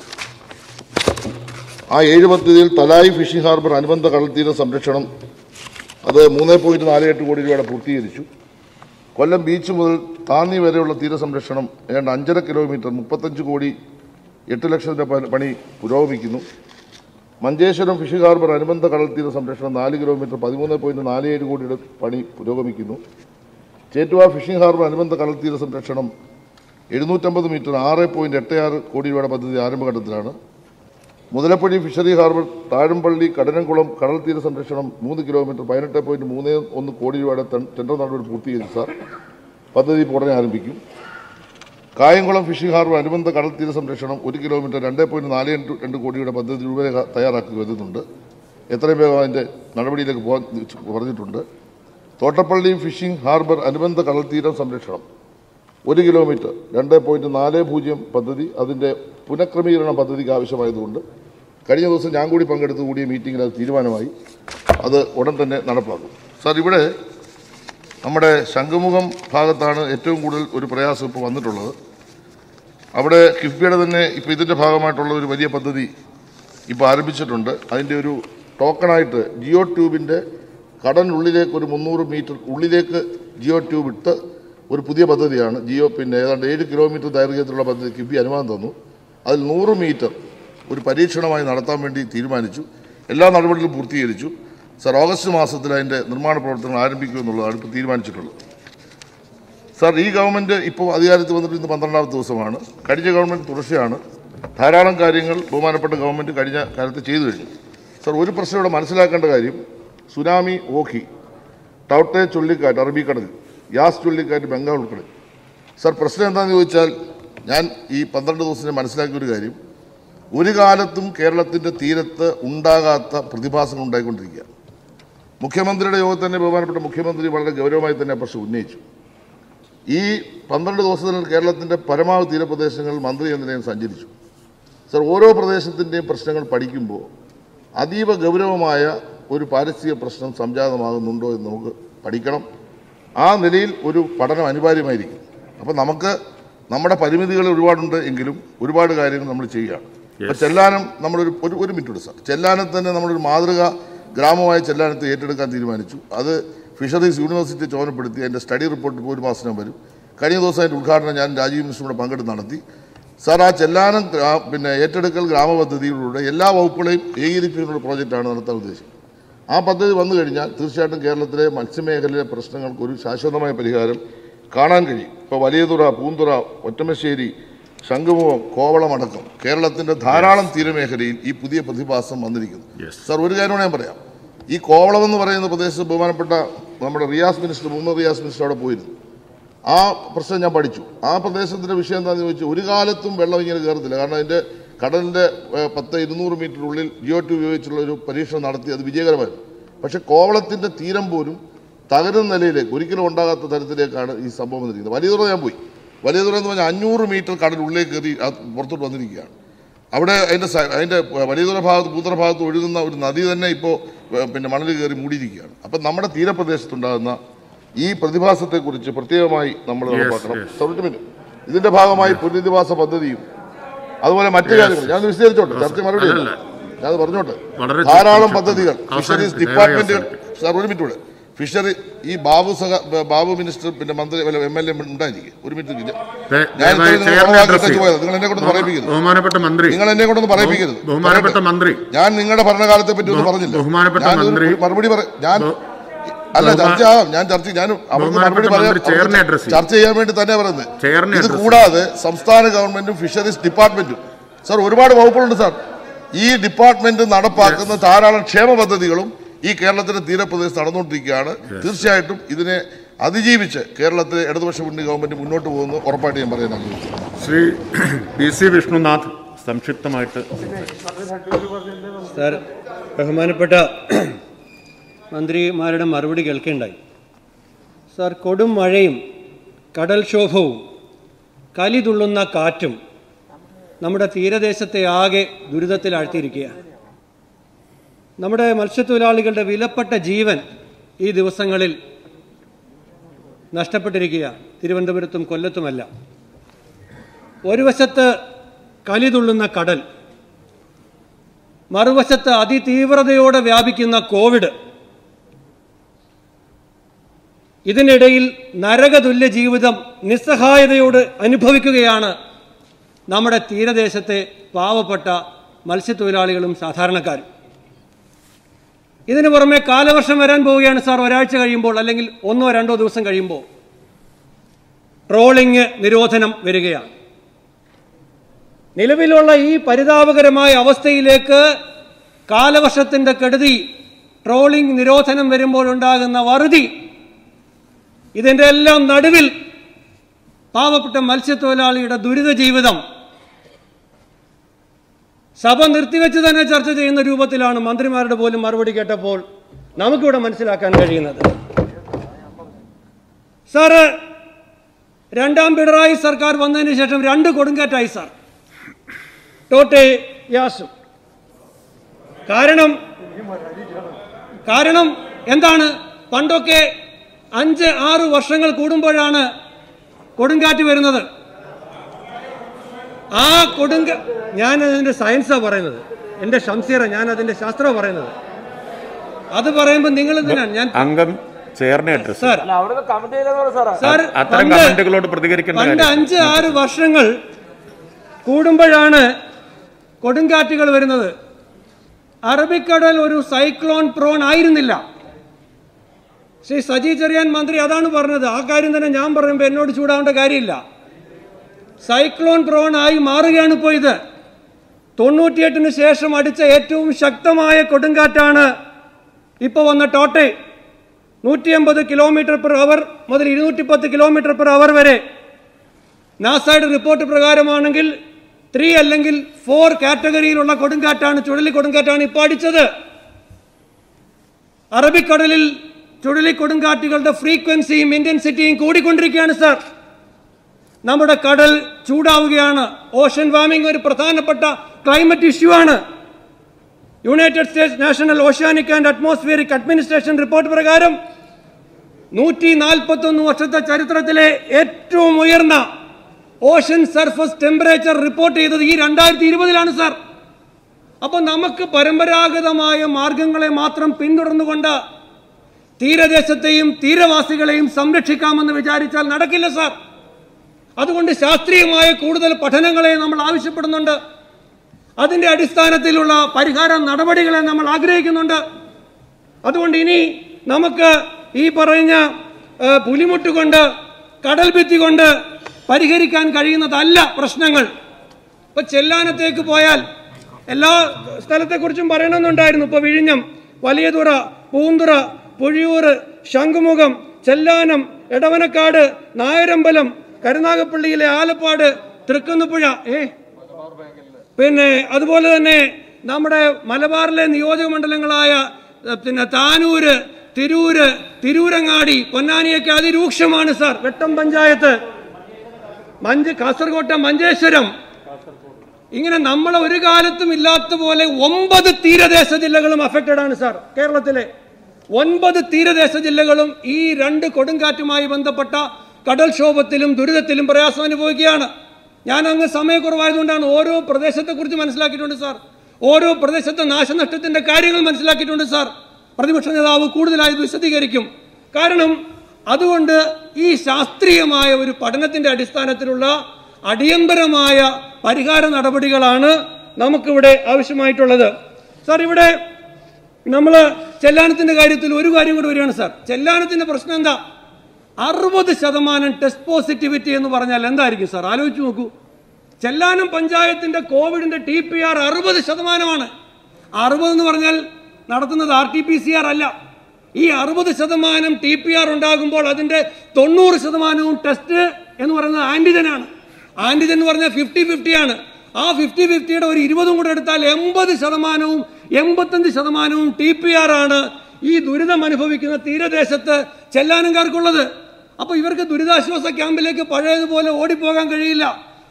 ആ ഏഴ് പദ്ധതിയിൽ തലായി ഫിഷിംഗ് ഹാർബർ അനുബന്ധ കടൽത്തീര സംരക്ഷണം അത് മൂന്ന് പോയിൻറ്റ് നാല് എട്ട് കോടി രൂപയുടെ പൂർത്തീകരിച്ചു. കൊല്ലം ബീച്ച് മുതൽ താന്നി വരെയുള്ള തീര സംരക്ഷണം ഏതാണ്ട് അഞ്ചര കിലോമീറ്റർ മുപ്പത്തഞ്ച് കോടി എട്ട് ലക്ഷത്തിൻ്റെ പണി പുരോഗമിക്കുന്നു. മഞ്ചേശ്വരം ഫിഷിംഗ് ഹാർബർ അനുബന്ധ കടൽത്തീര സംരക്ഷണം നാല് കിലോമീറ്റർ പതിമൂന്ന് പോയിൻറ്റ് നാല് ഏഴ് കോടിയുടെ പണി പുരോഗമിക്കുന്നു. ചേറ്റുവാ ഫിഷിംഗ് ഹാർബർ അനുബന്ധ കടൽത്തീര സംരക്ഷണം എഴുന്നൂറ്റമ്പത് മീറ്റർ ആറ് പോയിൻറ്റ് എട്ട് ആറ് കോടി രൂപയുടെ പദ്ധതി ആരംഭഘട്ടത്തിലാണ്. മുതലപ്പുഴി ഫിഷറി ഹാർബർ താഴമ്പള്ളി കടനംകുളം കടൽ തീര സംരക്ഷണം മൂന്ന് കിലോമീറ്റർ പതിനെട്ട് പോയിൻറ്റ് മൂന്ന് ഒന്ന് കോടി രൂപയുടെ ടെൻഡർ നടപടി പൂർത്തീകരിച്ചു സാർ. പദ്ധതി ഉടനെ ആരംഭിക്കും. കായംകുളം ഫിഷിംഗ് ഹാർബർ അനുബന്ധ കടൽ തീര സംരക്ഷണം ഒരു കിലോമീറ്റർ രണ്ട് പോയിൻറ്റ് നാല് രണ്ട് കോടിയുടെ പദ്ധതി രൂപ തയ്യാറാക്കി വരുന്നുണ്ട്. എത്രയും വേഗം അതിൻ്റെ നടപടിയിലേക്ക് പോകാൻ പറഞ്ഞിട്ടുണ്ട്. തോട്ടപ്പള്ളി ഫിഷിംഗ് ഹാർബർ അനുബന്ധ കടൽ തീര സംരക്ഷണം ഒരു കിലോമീറ്റർ രണ്ട് പോയിൻറ്റ് നാല് പൂജ്യം പദ്ധതി അതിൻ്റെ പുനഃക്രമീകരണ പദ്ധതിക്ക് ആവശ്യമായതുകൊണ്ട് കഴിഞ്ഞ ദിവസം ഞാൻ കൂടി പങ്കെടുത്തു കൂടിയ മീറ്റിങ്ങിൽ അത് തീരുമാനമായി. അത് ഉടൻ തന്നെ നടപ്പാക്കും സാർ. ഇവിടെ നമ്മുടെ ശംഖുമുഖം ഭാഗത്താണ് ഏറ്റവും കൂടുതൽ ഒരു പ്രയാസം ഇപ്പോൾ വന്നിട്ടുള്ളത്. അവിടെ കിഫ്ബിയുടെ തന്നെ ഇപ്പോൾ ഇതിൻ്റെ ഭാഗമായിട്ടുള്ള ഒരു വലിയ പദ്ധതി ഇപ്പോൾ ആരംഭിച്ചിട്ടുണ്ട്. അതിൻ്റെ ഒരു ടോക്കണായിട്ട് ജിയോ ട്യൂബിൻ്റെ കടലിനുള്ളിലേക്ക് ഒരു മുന്നൂറ് മീറ്റർ ഉള്ളിലേക്ക് ജിയോ ട്യൂബ് ഇട്ട് ഒരു പുതിയ പദ്ധതിയാണ് ജിയോ. പിന്നെ ഏതാണ്ട് ഏഴ് കിലോമീറ്റർ ദൈർഘ്യത്തിലുള്ള പദ്ധതി കിഫ്ബി അനുവാദം തന്നു. അതിൽ നൂറ് മീറ്റർ ഒരു പരീക്ഷണമായി നടത്താൻ വേണ്ടി തീരുമാനിച്ചു. എല്ലാ നടപടികളും പൂർത്തീകരിച്ചു സാർ. ഓഗസ്റ്റ് മാസത്തിൽ അതിൻ്റെ നിർമ്മാണ പ്രവർത്തനങ്ങൾ ആരംഭിക്കുമെന്നുള്ളതാണ് ഇപ്പോൾ തീരുമാനിച്ചിട്ടുള്ളത് സാർ. ഈ ഗവൺമെൻറ് ഇപ്പോൾ അധികാരത്തിൽ വന്നിട്ട് ഇന്ന് പന്ത്രണ്ടാമത്തെ ദിവസമാണ്. കഴിഞ്ഞ ഗവൺമെൻറ് തുടർച്ചയാണ്. ധാരാളം കാര്യങ്ങൾ ബഹുമാനപ്പെട്ട ഗവൺമെൻറ് കഴിഞ്ഞ കാലത്ത് ചെയ്തു കഴിഞ്ഞു സാർ. ഒരു പ്രശ്നം ഇവിടെ മനസ്സിലാക്കേണ്ട കാര്യം, സുനാമി, ഓഖി, ടൗട്ടെ ചുള്ളിക്കാറ്റ് അറബിക്കടലിൽ, യാസ് ചുള്ളിക്കാറ്റ് ബംഗാൾ ഉൾക്കടൽ സാർ. പ്രശ്നം എന്താണെന്ന് ചോദിച്ചാൽ ഞാൻ ഈ പന്ത്രണ്ട് ദിവസത്തിന് മനസ്സിലാക്കിയൊരു കാര്യം, ഒരു കാലത്തും കേരളത്തിൻ്റെ തീരത്ത് ഉണ്ടാകാത്ത പ്രതിഭാസങ്ങൾ ഉണ്ടായിക്കൊണ്ടിരിക്കുക. മുഖ്യമന്ത്രിയുടെ യോഗത്തിൽ തന്നെ ബഹുമാനപ്പെട്ട മുഖ്യമന്ത്രി വളരെ ഗൗരവമായി തന്നെ പ്രശ്നം ഉന്നയിച്ചു. ഈ പന്ത്രണ്ട് ദിവസത്തിനിൽ കേരളത്തിൻ്റെ പരമാവധി തീരപ്രദേശങ്ങൾ മന്ത്രി എന്ന നിലയിൽ സഞ്ചരിച്ചു സാർ. ഓരോ പ്രദേശത്തിൻ്റെയും പ്രശ്നങ്ങൾ പഠിക്കുമ്പോൾ അതീവ ഗൗരവമായ ഒരു പാരിസ്ഥിതിക പ്രശ്നം സംജാതമാകുന്നുണ്ടോ എന്ന് നമുക്ക് പഠിക്കണം. ആ നിലയിൽ ഒരു പഠനം അനിവാര്യമായിരിക്കും. അപ്പോൾ നമുക്ക് നമ്മുടെ പരിമിതികൾ ഒരുപാടുണ്ട് എങ്കിലും ഒരുപാട് കാര്യങ്ങൾ നമ്മൾ ചെയ്യുകയാണ്. അപ്പോൾ ചെല്ലാനം നമ്മൾ ഒരു ഒരു മിനിറ്റ് സാർ, ചെല്ലാനത്ത് തന്നെ നമ്മളൊരു മാതൃക ഗ്രാമമായ ചെല്ലാനത്ത് ഏറ്റെടുക്കാൻ തീരുമാനിച്ചു. അത് ഫിഷറീസ് യൂണിവേഴ്സിറ്റി ചുമതലപ്പെടുത്തി. അതിൻ്റെ സ്റ്റഡി റിപ്പോർട്ട് ഒരു മാസത്തിനും വരും. കഴിഞ്ഞ ദിവസം അതിൻ്റെ ഉദ്ഘാടനം ഞാൻ രാജീവ് മിനിസ്റ്ററുടെ പങ്കെടുത്ത് നടത്തി. സാർ, ആ ചെല്ലാനം പിന്നെ ഏറ്റെടുക്കൽ ഗ്രാമപദ്ധതിയിലൂടെ എല്ലാ വകുപ്പുകളെയും ഏകീകരിപ്പിക്കുന്ന ഒരു പ്രോജക്റ്റാണ് നടത്താൻ ഉദ്ദേശിക്കുന്നത്. ആ പദ്ധതി വന്നു കഴിഞ്ഞാൽ തീർച്ചയായിട്ടും കേരളത്തിലെ മത്സ്യമേഖലയിലെ പ്രശ്നങ്ങൾക്ക് ഒരു ശാശ്വതമായ പരിഹാരം കാണാൻ കഴിയും. ഇപ്പോൾ വലിയതുറ, പൂന്തുറ, ഒറ്റമശ്ശേരി, ശംഖുമുഖം, കോവളമടക്കം കേരളത്തിൻ്റെ ധാരാളം തീരമേഖലയിൽ ഈ പുതിയ പ്രതിഭാസം വന്നിരിക്കുന്നു. സാർ, ഒരു കാര്യമാണ് ഞാൻ പറയാം. ഈ കോവളം എന്ന് പറയുന്ന പ്രദേശത്ത് ബഹുമാനപ്പെട്ട നമ്മുടെ റിയാസ് മിനിസ്റ്റർ, മുഹമ്മദ് റിയാസ് മിനിസ്റ്റർ അവിടെ പോയിരുന്നു. ആ പ്രശ്നം ഞാൻ പഠിച്ചു. ആ പ്രദേശത്തിൻ്റെ വിഷയം എന്താണെന്ന് ചോദിച്ചാൽ ഒരു കാലത്തും വെള്ളം ഇങ്ങനെ കയറത്തില്ല. കാരണം അതിൻ്റെ കടലിൻ്റെ പത്ത് ഇരുന്നൂറ് മീറ്ററിനുള്ളിൽ ജിയോ ട്യൂബ് ഉപയോഗിച്ചുള്ള ഒരു പരീക്ഷണം നടത്തി. അത് വിജയകരമായിരുന്നു. പക്ഷേ കോവളത്തിൻ്റെ തീരം പോലും തകരുന്ന നിലയിലേക്ക്, ഒരിക്കലും ഉണ്ടാകാത്ത തരത്തിലേക്കാണ് ഈ സംഭവം വന്നിരിക്കുന്നത്. വലിയതുറ ഞാൻ പോയി. വലിയതുറ എന്ന് പറഞ്ഞാൽ അഞ്ഞൂറ് മീറ്റർ കടലുള്ളിൽ കയറി പുറത്തോട്ട് വന്നിരിക്കുകയാണ്. അവിടെ അതിൻ്റെ അതിൻ്റെ വലിയതുറ ഭാഗത്ത് പൂന്തറ ഭാഗത്ത് ഒഴുകുന്ന ഒരു നദി തന്നെ ഇപ്പോൾ പിന്നെ മണൽ കയറി മൂടിയിരിക്കുകയാണ്. അപ്പം നമ്മുടെ തീരപ്രദേശത്തുണ്ടാകുന്ന ഈ പ്രതിഭാസത്തെക്കുറിച്ച് പ്രത്യേകമായി നമ്മൾ നടപ്പാക്കണം. ഇതിൻ്റെ ഭാഗമായി പുനരധിവാസ പദ്ധതിയും അതുപോലെ മറ്റു കാര്യങ്ങൾ ഞാൻ വിശദീകരിച്ചോട്ടെ, ചർച്ച മറുപടി ഞാൻ പറഞ്ഞോട്ടെ. ധാരാളം പദ്ധതികൾ ഫിഷറീസ് ഡിപ്പാർട്ട്മെൻറ്റുകൾ സാർ ഒരു മിനിറ്റ് കൂടെ ഫിഷറി ഈ ബാബു സഹ ബാബു മിനിസ്റ്റർ പിന്നെ മന്ത്രി എം എൽ എ ഉണ്ടായിരിക്കും. ഒരു മിനിറ്റ്, നിങ്ങൾ എന്നെ കൊണ്ടൊന്ന് പറയിപ്പിക്കരുത്, നിങ്ങൾ എന്നെ കൊണ്ടൊന്ന് പറയിപ്പിക്കരുത്. ഞാൻ നിങ്ങളുടെ ഭരണകാലത്തെ പറ്റി ഒന്നും പറഞ്ഞില്ല. മറുപടി ഞാൻ അല്ല ചർച്ച ആവാം. ഞാൻ ചർച്ച ഞാൻ അവർക്ക് മറുപടി പറയാം, ചർച്ച ചെയ്യാൻ വേണ്ടി തന്നെ പറയുന്നത്. ഇത് കൂടാതെ സംസ്ഥാന ഗവൺമെന്റും ഫിഷറീസ് ഡിപ്പാർട്ട്മെന്റും സാർ ഒരുപാട് വകുപ്പുകളുണ്ട്. സാർ, ഈ ഡിപ്പാർട്ട്മെന്റ് നടപ്പാക്കുന്ന ധാരാളം ക്ഷേമ പദ്ധതികളും ഈ കേരളത്തിന്റെ തീരപ്രദേശത്ത് നടന്നുകൊണ്ടിരിക്കുകയാണ്. തീർച്ചയായിട്ടും ഇതിനെ അതിജീവിച്ച് കേരളത്തിലെ ഇടതുപക്ഷ മുന്നണി ഗവൺമെന്റ് മുന്നോട്ട് പോകുന്നു ഉറപ്പായിട്ട് ഞാൻ പറയാൻ ആഗ്രഹിക്കുന്നു. ശ്രീ ബി സി വിഷ്ണുനാഥ് സംക്ഷിപ്തമായിട്ട്. സാർ, ബഹുമാനപ്പെട്ട മന്ത്രിമാരുടെ മറുപടി കേൾക്കേണ്ടായി. സാർ, കൊടും മഴയും കടൽക്ഷോഭവും കലിതുള്ളുന്ന കാറ്റും നമ്മുടെ തീരദേശത്തെ ആകെ ദുരിതത്തിലാഴ്ത്തിയിരിക്കുകയാണ്. നമ്മുടെ മത്സ്യത്തൊഴിലാളികളുടെ വിലപ്പെട്ട ജീവൻ ഈ ദിവസങ്ങളിൽ നഷ്ടപ്പെട്ടിരിക്കുകയാണ്, തിരുവനന്തപുരത്തും കൊല്ലത്തുമല്ല. ഒരു വശത്ത് കലിതുള്ളുന്ന കടൽ, മറുവശത്ത് അതിതീവ്രതയോടെ വ്യാപിക്കുന്ന കോവിഡ്. ഇതിനിടയിൽ നരകതുല്യ ജീവിതം നിസ്സഹായതയോട് അനുഭവിക്കുകയാണ് നമ്മുടെ തീരദേശത്തെ പാവപ്പെട്ട മത്സ്യത്തൊഴിലാളികളും സാധാരണക്കാരും. ഇതിനു പുറമെ കാലവർഷം വരാൻ പോവുകയാണ് സാർ. ഒരാഴ്ച കഴിയുമ്പോൾ അല്ലെങ്കിൽ ഒന്നോ രണ്ടോ ദിവസം കഴിയുമ്പോൾ ട്രോളിംഗ് നിരോധനം വരികയാണ്. നിലവിലുള്ള ഈ പരിതാപകരമായ അവസ്ഥയിലേക്ക് കാലവർഷത്തിൻ്റെ കെടുതി, ട്രോളിംഗ് നിരോധനം വരുമ്പോൾ ഉണ്ടാകുന്ന വറുതി, ഇതിൻ്റെ എല്ലാം നടുവിൽ പാവപ്പെട്ട മത്സ്യത്തൊഴിലാളിയുടെ ദുരിത ജീവിതം സഭ നിർത്തിവെച്ച് തന്നെ ചർച്ച ചെയ്യുന്ന രൂപത്തിലാണ് മന്ത്രിമാരുടെ പോലും മറുപടി കേട്ടപ്പോൾ നമുക്കിവിടെ മനസ്സിലാക്കാൻ കഴിയുന്നത്. സാറ്, രണ്ടാം പിണറായി സർക്കാർ വന്നതിന് ശേഷം രണ്ട് കൊടുങ്കാറ്റായി സാർ, ടോട്ടെ യാസും. കാരണം കാരണം എന്താണ്, പണ്ടൊക്കെ അഞ്ച് ആറ് വർഷങ്ങൾ കൂടുമ്പോഴാണ് കൊടുങ്കാറ്റ് വരുന്നത്. ആ കൊടുങ്ക ഞാൻ അതിൻ്റെ സയൻസാണ് പറയുന്നത്, എൻ്റെ ഷംസീറ, ഞാൻ അതിൻ്റെ ശാസ്ത്രമാണ് പറയുന്നത്. അത് പറയുമ്പോൾ നിങ്ങൾ എന്തിനാണ് ഞാൻ അംഗം ചേർന്ന സാർ പണ്ട് അഞ്ച് ആറ് വർഷങ്ങൾ കൂടുമ്പോഴാണ് കൊടുങ്കാറ്റുകൾ വരുന്നത്. അറബിക്കടൽ ഒരു സൈക്ലോൺ പ്രോൺ ആയിരുന്നില്ല. ശ്രീ സജി ചെറിയാൻ മന്ത്രി അതാണ് പറഞ്ഞത്. ആ കാര്യം തന്നെ ഞാൻ പറയുമ്പോൾ എന്നോട് ചൂടാവേണ്ട കാര്യമില്ല. സൈക്ലോൺ പ്രോൺ ആയി മാറുകയാണ് ഇപ്പോൾ ഇത്. തൊണ്ണൂറ്റിയെട്ടിന് ശേഷം അടിച്ച ഏറ്റവും ശക്തമായ കൊടുങ്കാറ്റാണ് ഇപ്പോൾ വന്ന ടോട്ടെ. നൂറ്റി അമ്പത് കിലോമീറ്റർ പെർ അവർ മുതൽ ഇരുന്നൂറ്റി പത്ത് കിലോമീറ്റർ പെർ അവർ വരെ. നാസയുടെ റിപ്പോർട്ട് പ്രകാരമാണെങ്കിൽ ത്രീ അല്ലെങ്കിൽ ഫോർ കാറ്റഗറിയിലുള്ള കൊടുങ്കാറ്റാണ്, ചുഴലിക്കൊടുങ്കാറ്റാണ് ഇപ്പോൾ അടിച്ചത്. അറബിക്കടലിൽ ചുഴലിക്കൊടുങ്കാറ്റുകളുടെ ഫ്രീക്വൻസിയും ഇന്റൻസിറ്റിയും കൂടിക്കൊണ്ടിരിക്കുകയാണ് സാർ. നമ്മുടെ കടൽ ചൂടാവുകയാണ്. ഓഷൻ വാർമിംഗ് ഒരു പ്രധാനപ്പെട്ട ക്ലൈമറ്റ് ഇഷ്യൂ ആണ്. United States National Oceanic and Atmospheric Administration report പ്രകാരം നൂറ്റി നാൽപ്പത്തി ഒന്ന് വർഷത്തെ ചരിത്രത്തിലെ ഏറ്റവും ഉയർന്ന ocean surface temperature report ചെയ്തത് ഈ രണ്ടായിരത്തി ഇരുപതിൽ ആണ് സർ. അപ്പോൾ നമുക്ക് പരമ്പരാഗതമായ മാർഗ്ഗങ്ങളെ മാത്രം പിന്തുടർന്നുകൊണ്ട് തീരദേശത്തെയും തീരവാസികളെയും സംരക്ഷിക്കാമെന്ന് വിചാരിച്ചാൽ നടക്കില്ല സർ. അതുകൊണ്ട് ശാസ്ത്രീയമായ കൂടുതൽ പഠനങ്ങളെ നമ്മൾ ആവശ്യപ്പെടുന്നുണ്ട്. അതിന്റെ അടിസ്ഥാനത്തിലുള്ള പരിഹാര നടപടികളെ നമ്മൾ ആഗ്രഹിക്കുന്നുണ്ട്. അതുകൊണ്ട് ഇനി നമുക്ക് ഈ പറയുന്ന പുലിമുട്ട് കൊണ്ട് കടൽ ഭിത്തി കൊണ്ട് പരിഹരിക്കാൻ കഴിയുന്നതല്ല പ്രശ്നങ്ങൾ. ഇപ്പോൾ ചെല്ലാനത്തേക്ക് പോയാൽ എല്ലാ സ്ഥലത്തെക്കുറിച്ചും പറയണമെന്നുണ്ടായിരുന്നു. ഇപ്പോൾ വിഴിഞ്ഞം, വലിയതുറ, പൂന്തുറ, പുഴിയൂർ, ശംഖുമുഖം, ചെല്ലാനം, എടവനക്കാട്, നായരമ്പലം, കരുനാഗപ്പള്ളിയിലെ ആലപ്പാട്, തൃക്കുന്നുപുഴ, ഏ പിന്നെ അതുപോലെ തന്നെ നമ്മുടെ മലബാറിലെ നിയോജക മണ്ഡലങ്ങളായ പിന്നെ താനൂര്, തിരൂര്, തിരൂരങ്ങാടി, പൊന്നാനിയൊക്കെ അതിരൂക്ഷമാണ് സാർ. വെട്ടം പഞ്ചായത്ത്, മഞ്ച് കാസർകോട്ട, മഞ്ചേശ്വരം, ഇങ്ങനെ നമ്മൾ ഒരു കാലത്തും ഇല്ലാത്ത പോലെ ഒമ്പത് തീരദേശ ജില്ലകളും അഫക്റ്റഡ് ആണ് സാർ. കേരളത്തിലെ ഒൻപത് തീരദേശ ജില്ലകളും ഈ രണ്ട് കൊടുങ്കാറ്റുമായി ബന്ധപ്പെട്ട കടൽക്ഷോഭത്തിലും ദുരിതത്തിലും പ്രയാസം അനുഭവിക്കുകയാണ്. ഞാൻ അങ്ങ് സമയക്കുറവായതുകൊണ്ടാണ് ഓരോ പ്രദേശത്തെക്കുറിച്ച് മനസ്സിലാക്കിയിട്ടുണ്ട് സാർ. ഓരോ പ്രദേശത്തെ നാശനഷ്ടത്തിന്റെ കാര്യങ്ങൾ മനസ്സിലാക്കിയിട്ടുണ്ട് സാർ. പ്രതിപക്ഷ നേതാവ് കൂടുതലായി വിശദീകരിക്കും. കാരണം അതുകൊണ്ട് ഈ ശാസ്ത്രീയമായ ഒരു പഠനത്തിന്റെ അടിസ്ഥാനത്തിലുള്ള അടിയന്തരമായ പരിഹാര നടപടികളാണ് നമുക്കിവിടെ ആവശ്യമായിട്ടുള്ളത് സാർ. ഇവിടെ നമ്മൾ ചെല്ലാനത്തിന്റെ കാര്യത്തിൽ ഒരു കാര്യം കൂടി വരികയാണ് സാർ. ചെല്ലാനത്തിന്റെ പ്രശ്നം എന്താ? അറുപത് ശതമാനം ടെസ്റ്റ് പോസിറ്റിവിറ്റി എന്ന് പറഞ്ഞാൽ എന്തായിരിക്കും സാർ? ആലോചിച്ച് നോക്കൂ. ചെല്ലാനം പഞ്ചായത്തിന്റെ കോവിഡിന്റെ ടി പി ആർ അറുപത് ശതമാനമാണ്. അറുപത് എന്ന് പറഞ്ഞാൽ നടത്തുന്നത് R T P C R അല്ല. ഈ അറുപത് ശതമാനം ടി പി ആർ ഉണ്ടാകുമ്പോൾ അതിന്റെ തൊണ്ണൂറ് ശതമാനവും ടെസ്റ്റ് എന്ന് പറയുന്നത് ആന്റിജനാണ്. ആന്റിജൻ എന്ന് പറഞ്ഞാൽ ഫിഫ്റ്റി ഫിഫ്റ്റി ആണ്. ആ ഫിഫ്റ്റി ഫിഫ്റ്റിയുടെ ഒരു ഇരുപതും കൂടെ എടുത്താൽ എൺപത് ശതമാനവും എൺപത്തഞ്ച് ശതമാനവും ടി പി ആർ ആണ് ഈ ദുരിതം അനുഭവിക്കുന്ന തീരദേശത്ത് ചെല്ലാനക്കാർക്കുള്ളത്. അപ്പോൾ ഇവർക്ക് ദുരിതാശ്വാസ ക്യാമ്പിലേക്ക് പഴയതുപോലെ ഓടിപ്പോകാൻ കഴിയില്ല.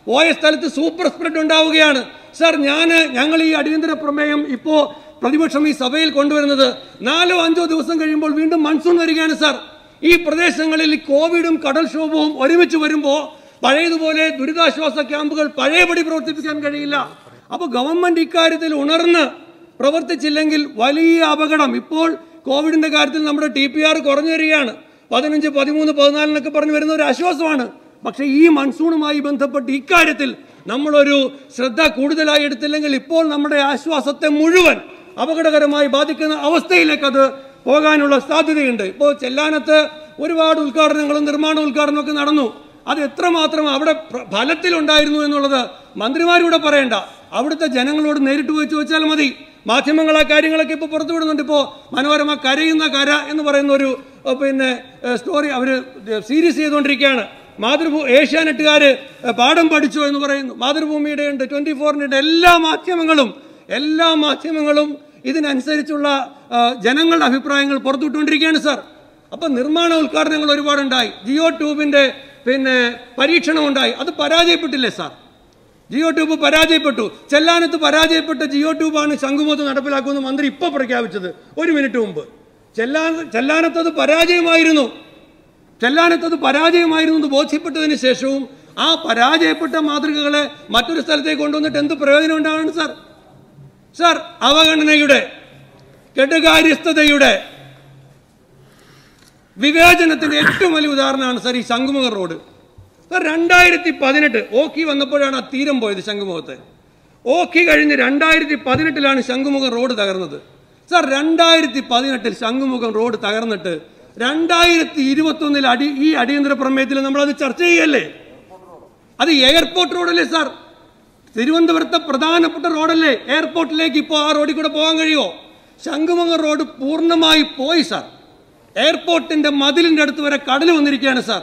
പോയ സ്ഥലത്ത് സൂപ്പർ സ്പ്രെഡ് ഉണ്ടാവുകയാണ് സാർ. ഞാൻ ഞങ്ങൾ ഈ അടിയന്തര പ്രമേയം ഇപ്പോൾ പ്രതിപക്ഷം ഈ സഭയിൽ കൊണ്ടുവരുന്നത് നാലോ അഞ്ചോ ദിവസം കഴിയുമ്പോൾ വീണ്ടും മൺസൂൺ വരികയാണ് സാർ. ഈ പ്രദേശങ്ങളിൽ കോവിഡും കടൽക്ഷോഭവും ഒരുമിച്ച് വരുമ്പോൾ പഴയതുപോലെ ദുരിതാശ്വാസ ക്യാമ്പുകൾ പഴയപടി പ്രവർത്തിപ്പിക്കാൻ കഴിയില്ല. അപ്പോൾ ഗവൺമെന്റ് ഇക്കാര്യത്തിൽ ഉണർന്ന് പ്രവർത്തിച്ചില്ലെങ്കിൽ വലിയ അപകടം. ഇപ്പോൾ കോവിഡിന്റെ കാര്യത്തിൽ നമ്മുടെ ടി പി ആർ കുറഞ്ഞു വരികയാണ്. പതിനഞ്ച്, പതിമൂന്ന്, പതിനാലിനൊക്കെ പറഞ്ഞു വരുന്ന ഒരു ആശ്വാസമാണ്. പക്ഷേ ഈ മൺസൂണുമായി ബന്ധപ്പെട്ട് ഇക്കാര്യത്തിൽ നമ്മളൊരു ശ്രദ്ധ കൂടുതലായി എടുത്തില്ലെങ്കിൽ ഇപ്പോൾ നമ്മുടെ ആശ്വാസത്തെ മുഴുവൻ അപകടകരമായി ബാധിക്കുന്ന അവസ്ഥയിലേക്ക് അത് പോകാനുള്ള സാധ്യതയുണ്ട്. ഇപ്പോൾ ചെല്ലാനത്ത് ഒരുപാട് ഉദ്ഘാടനങ്ങളും നിർമ്മാണ ഉദ്ഘാടനവും ഒക്കെ നടന്നു. അത് എത്രമാത്രം അവിടെ ഫലത്തിലുണ്ടായിരുന്നു എന്നുള്ളത് മന്ത്രിമാരൂടെ പറയേണ്ട, അവിടുത്തെ ജനങ്ങളോട് നേരിട്ട് പോയി ചോദിച്ചാൽ മതി. മാധ്യമങ്ങൾ ആ കാര്യങ്ങളൊക്കെ ഇപ്പോൾ പുറത്തുവിടുന്നുണ്ട്. ഇപ്പോൾ മനോരമ കരയുന്ന കര എന്ന് പറയുന്ന ഒരു പിന്നെ സ്റ്റോറി അവർ സീരീസ് ചെയ്തുകൊണ്ടിരിക്കുകയാണ്. മാതൃഭൂ ഏഷ്യാനെട്ടുകാർ പാഠം പഠിച്ചോ എന്ന് പറയുന്നു. മാതൃഭൂമിയുടെ ഉണ്ട്, ട്വന്റി ഫോറിൻ്റെ ഉണ്ട്, എല്ലാ മാധ്യമങ്ങളും എല്ലാ മാധ്യമങ്ങളും ഇതിനനുസരിച്ചുള്ള ജനങ്ങളുടെ അഭിപ്രായങ്ങൾ പുറത്തുവിട്ടുകൊണ്ടിരിക്കുകയാണ് സാർ. അപ്പം നിർമ്മാണ ഉദ്ഘാടനങ്ങൾ ഒരുപാടുണ്ടായി. ജിയോ ട്യൂബിൻ്റെ പിന്നെ പരീക്ഷണം ഉണ്ടായി. അത് പരാജയപ്പെട്ടില്ലേ സാർ? ജിയോ ട്യൂബ് പരാജയപ്പെട്ടു. ചെല്ലാനത്ത് പരാജയപ്പെട്ട ജിയോ ട്യൂബാണ് ശംഖുമുഖത്ത് നടപ്പിലാക്കുമെന്ന് മന്ത്രി ഇപ്പോൾ പ്രഖ്യാപിച്ചത് ഒരു മിനിറ്റ് മുമ്പ്. ചെല്ലാ ചെല്ലാനത്തത് പരാജയമായിരുന്നു. ചെല്ലാനത്തത് പരാജയമായിരുന്നു എന്ന് ബോധ്യപ്പെട്ടതിന് ശേഷവും ആ പരാജയപ്പെട്ട മാതൃകകളെ മറ്റൊരു സ്ഥലത്തേക്ക് കൊണ്ടുവന്നിട്ട് എന്ത് പ്രയോജനം ഉണ്ടാകണം സാർ? സാർ, അവഗണനയുടെ, കെടുകാര്യസ്ഥതയുടെ, വിവേചനത്തിന്റെ ഏറ്റവും വലിയ ഉദാഹരണമാണ് സാർ ഈ ശംഖുമുഖ റോഡ്. സാർ, രണ്ടായിരത്തി പതിനെട്ട് ഓഖി വന്നപ്പോഴാണ് ആ തീരം പോയത് ശംഖുമുഖത്തെ. ഓഖി കഴിഞ്ഞ് രണ്ടായിരത്തി പതിനെട്ടിലാണ് ശംഖുമുഖം റോഡ് തകർന്നത് സാർ. രണ്ടായിരത്തി പതിനെട്ടിൽ ശംഖുമുഖം റോഡ് തകർന്നിട്ട് രണ്ടായിരത്തി ഇരുപത്തി ഒന്നിൽ അടി ഈ അടിയന്തര പ്രമേയത്തിൽ നമ്മളത് ചർച്ച ചെയ്യല്ലേ? അത് എയർപോർട്ട് റോഡല്ലേ സാർ? തിരുവനന്തപുരത്തെ പ്രധാനപ്പെട്ട റോഡല്ലേ? എയർപോർട്ടിലേക്ക് ഇപ്പോൾ ആ റോഡിൽ കൂടെ പോകാൻ കഴിയുമോ? ശംഖുമുഖം റോഡ് പൂർണ്ണമായി പോയി സാർ. എയർപോർട്ടിന്റെ മതിലിന്റെ അടുത്ത് വരെ കടൽ വന്നിരിക്കുകയാണ് സാർ.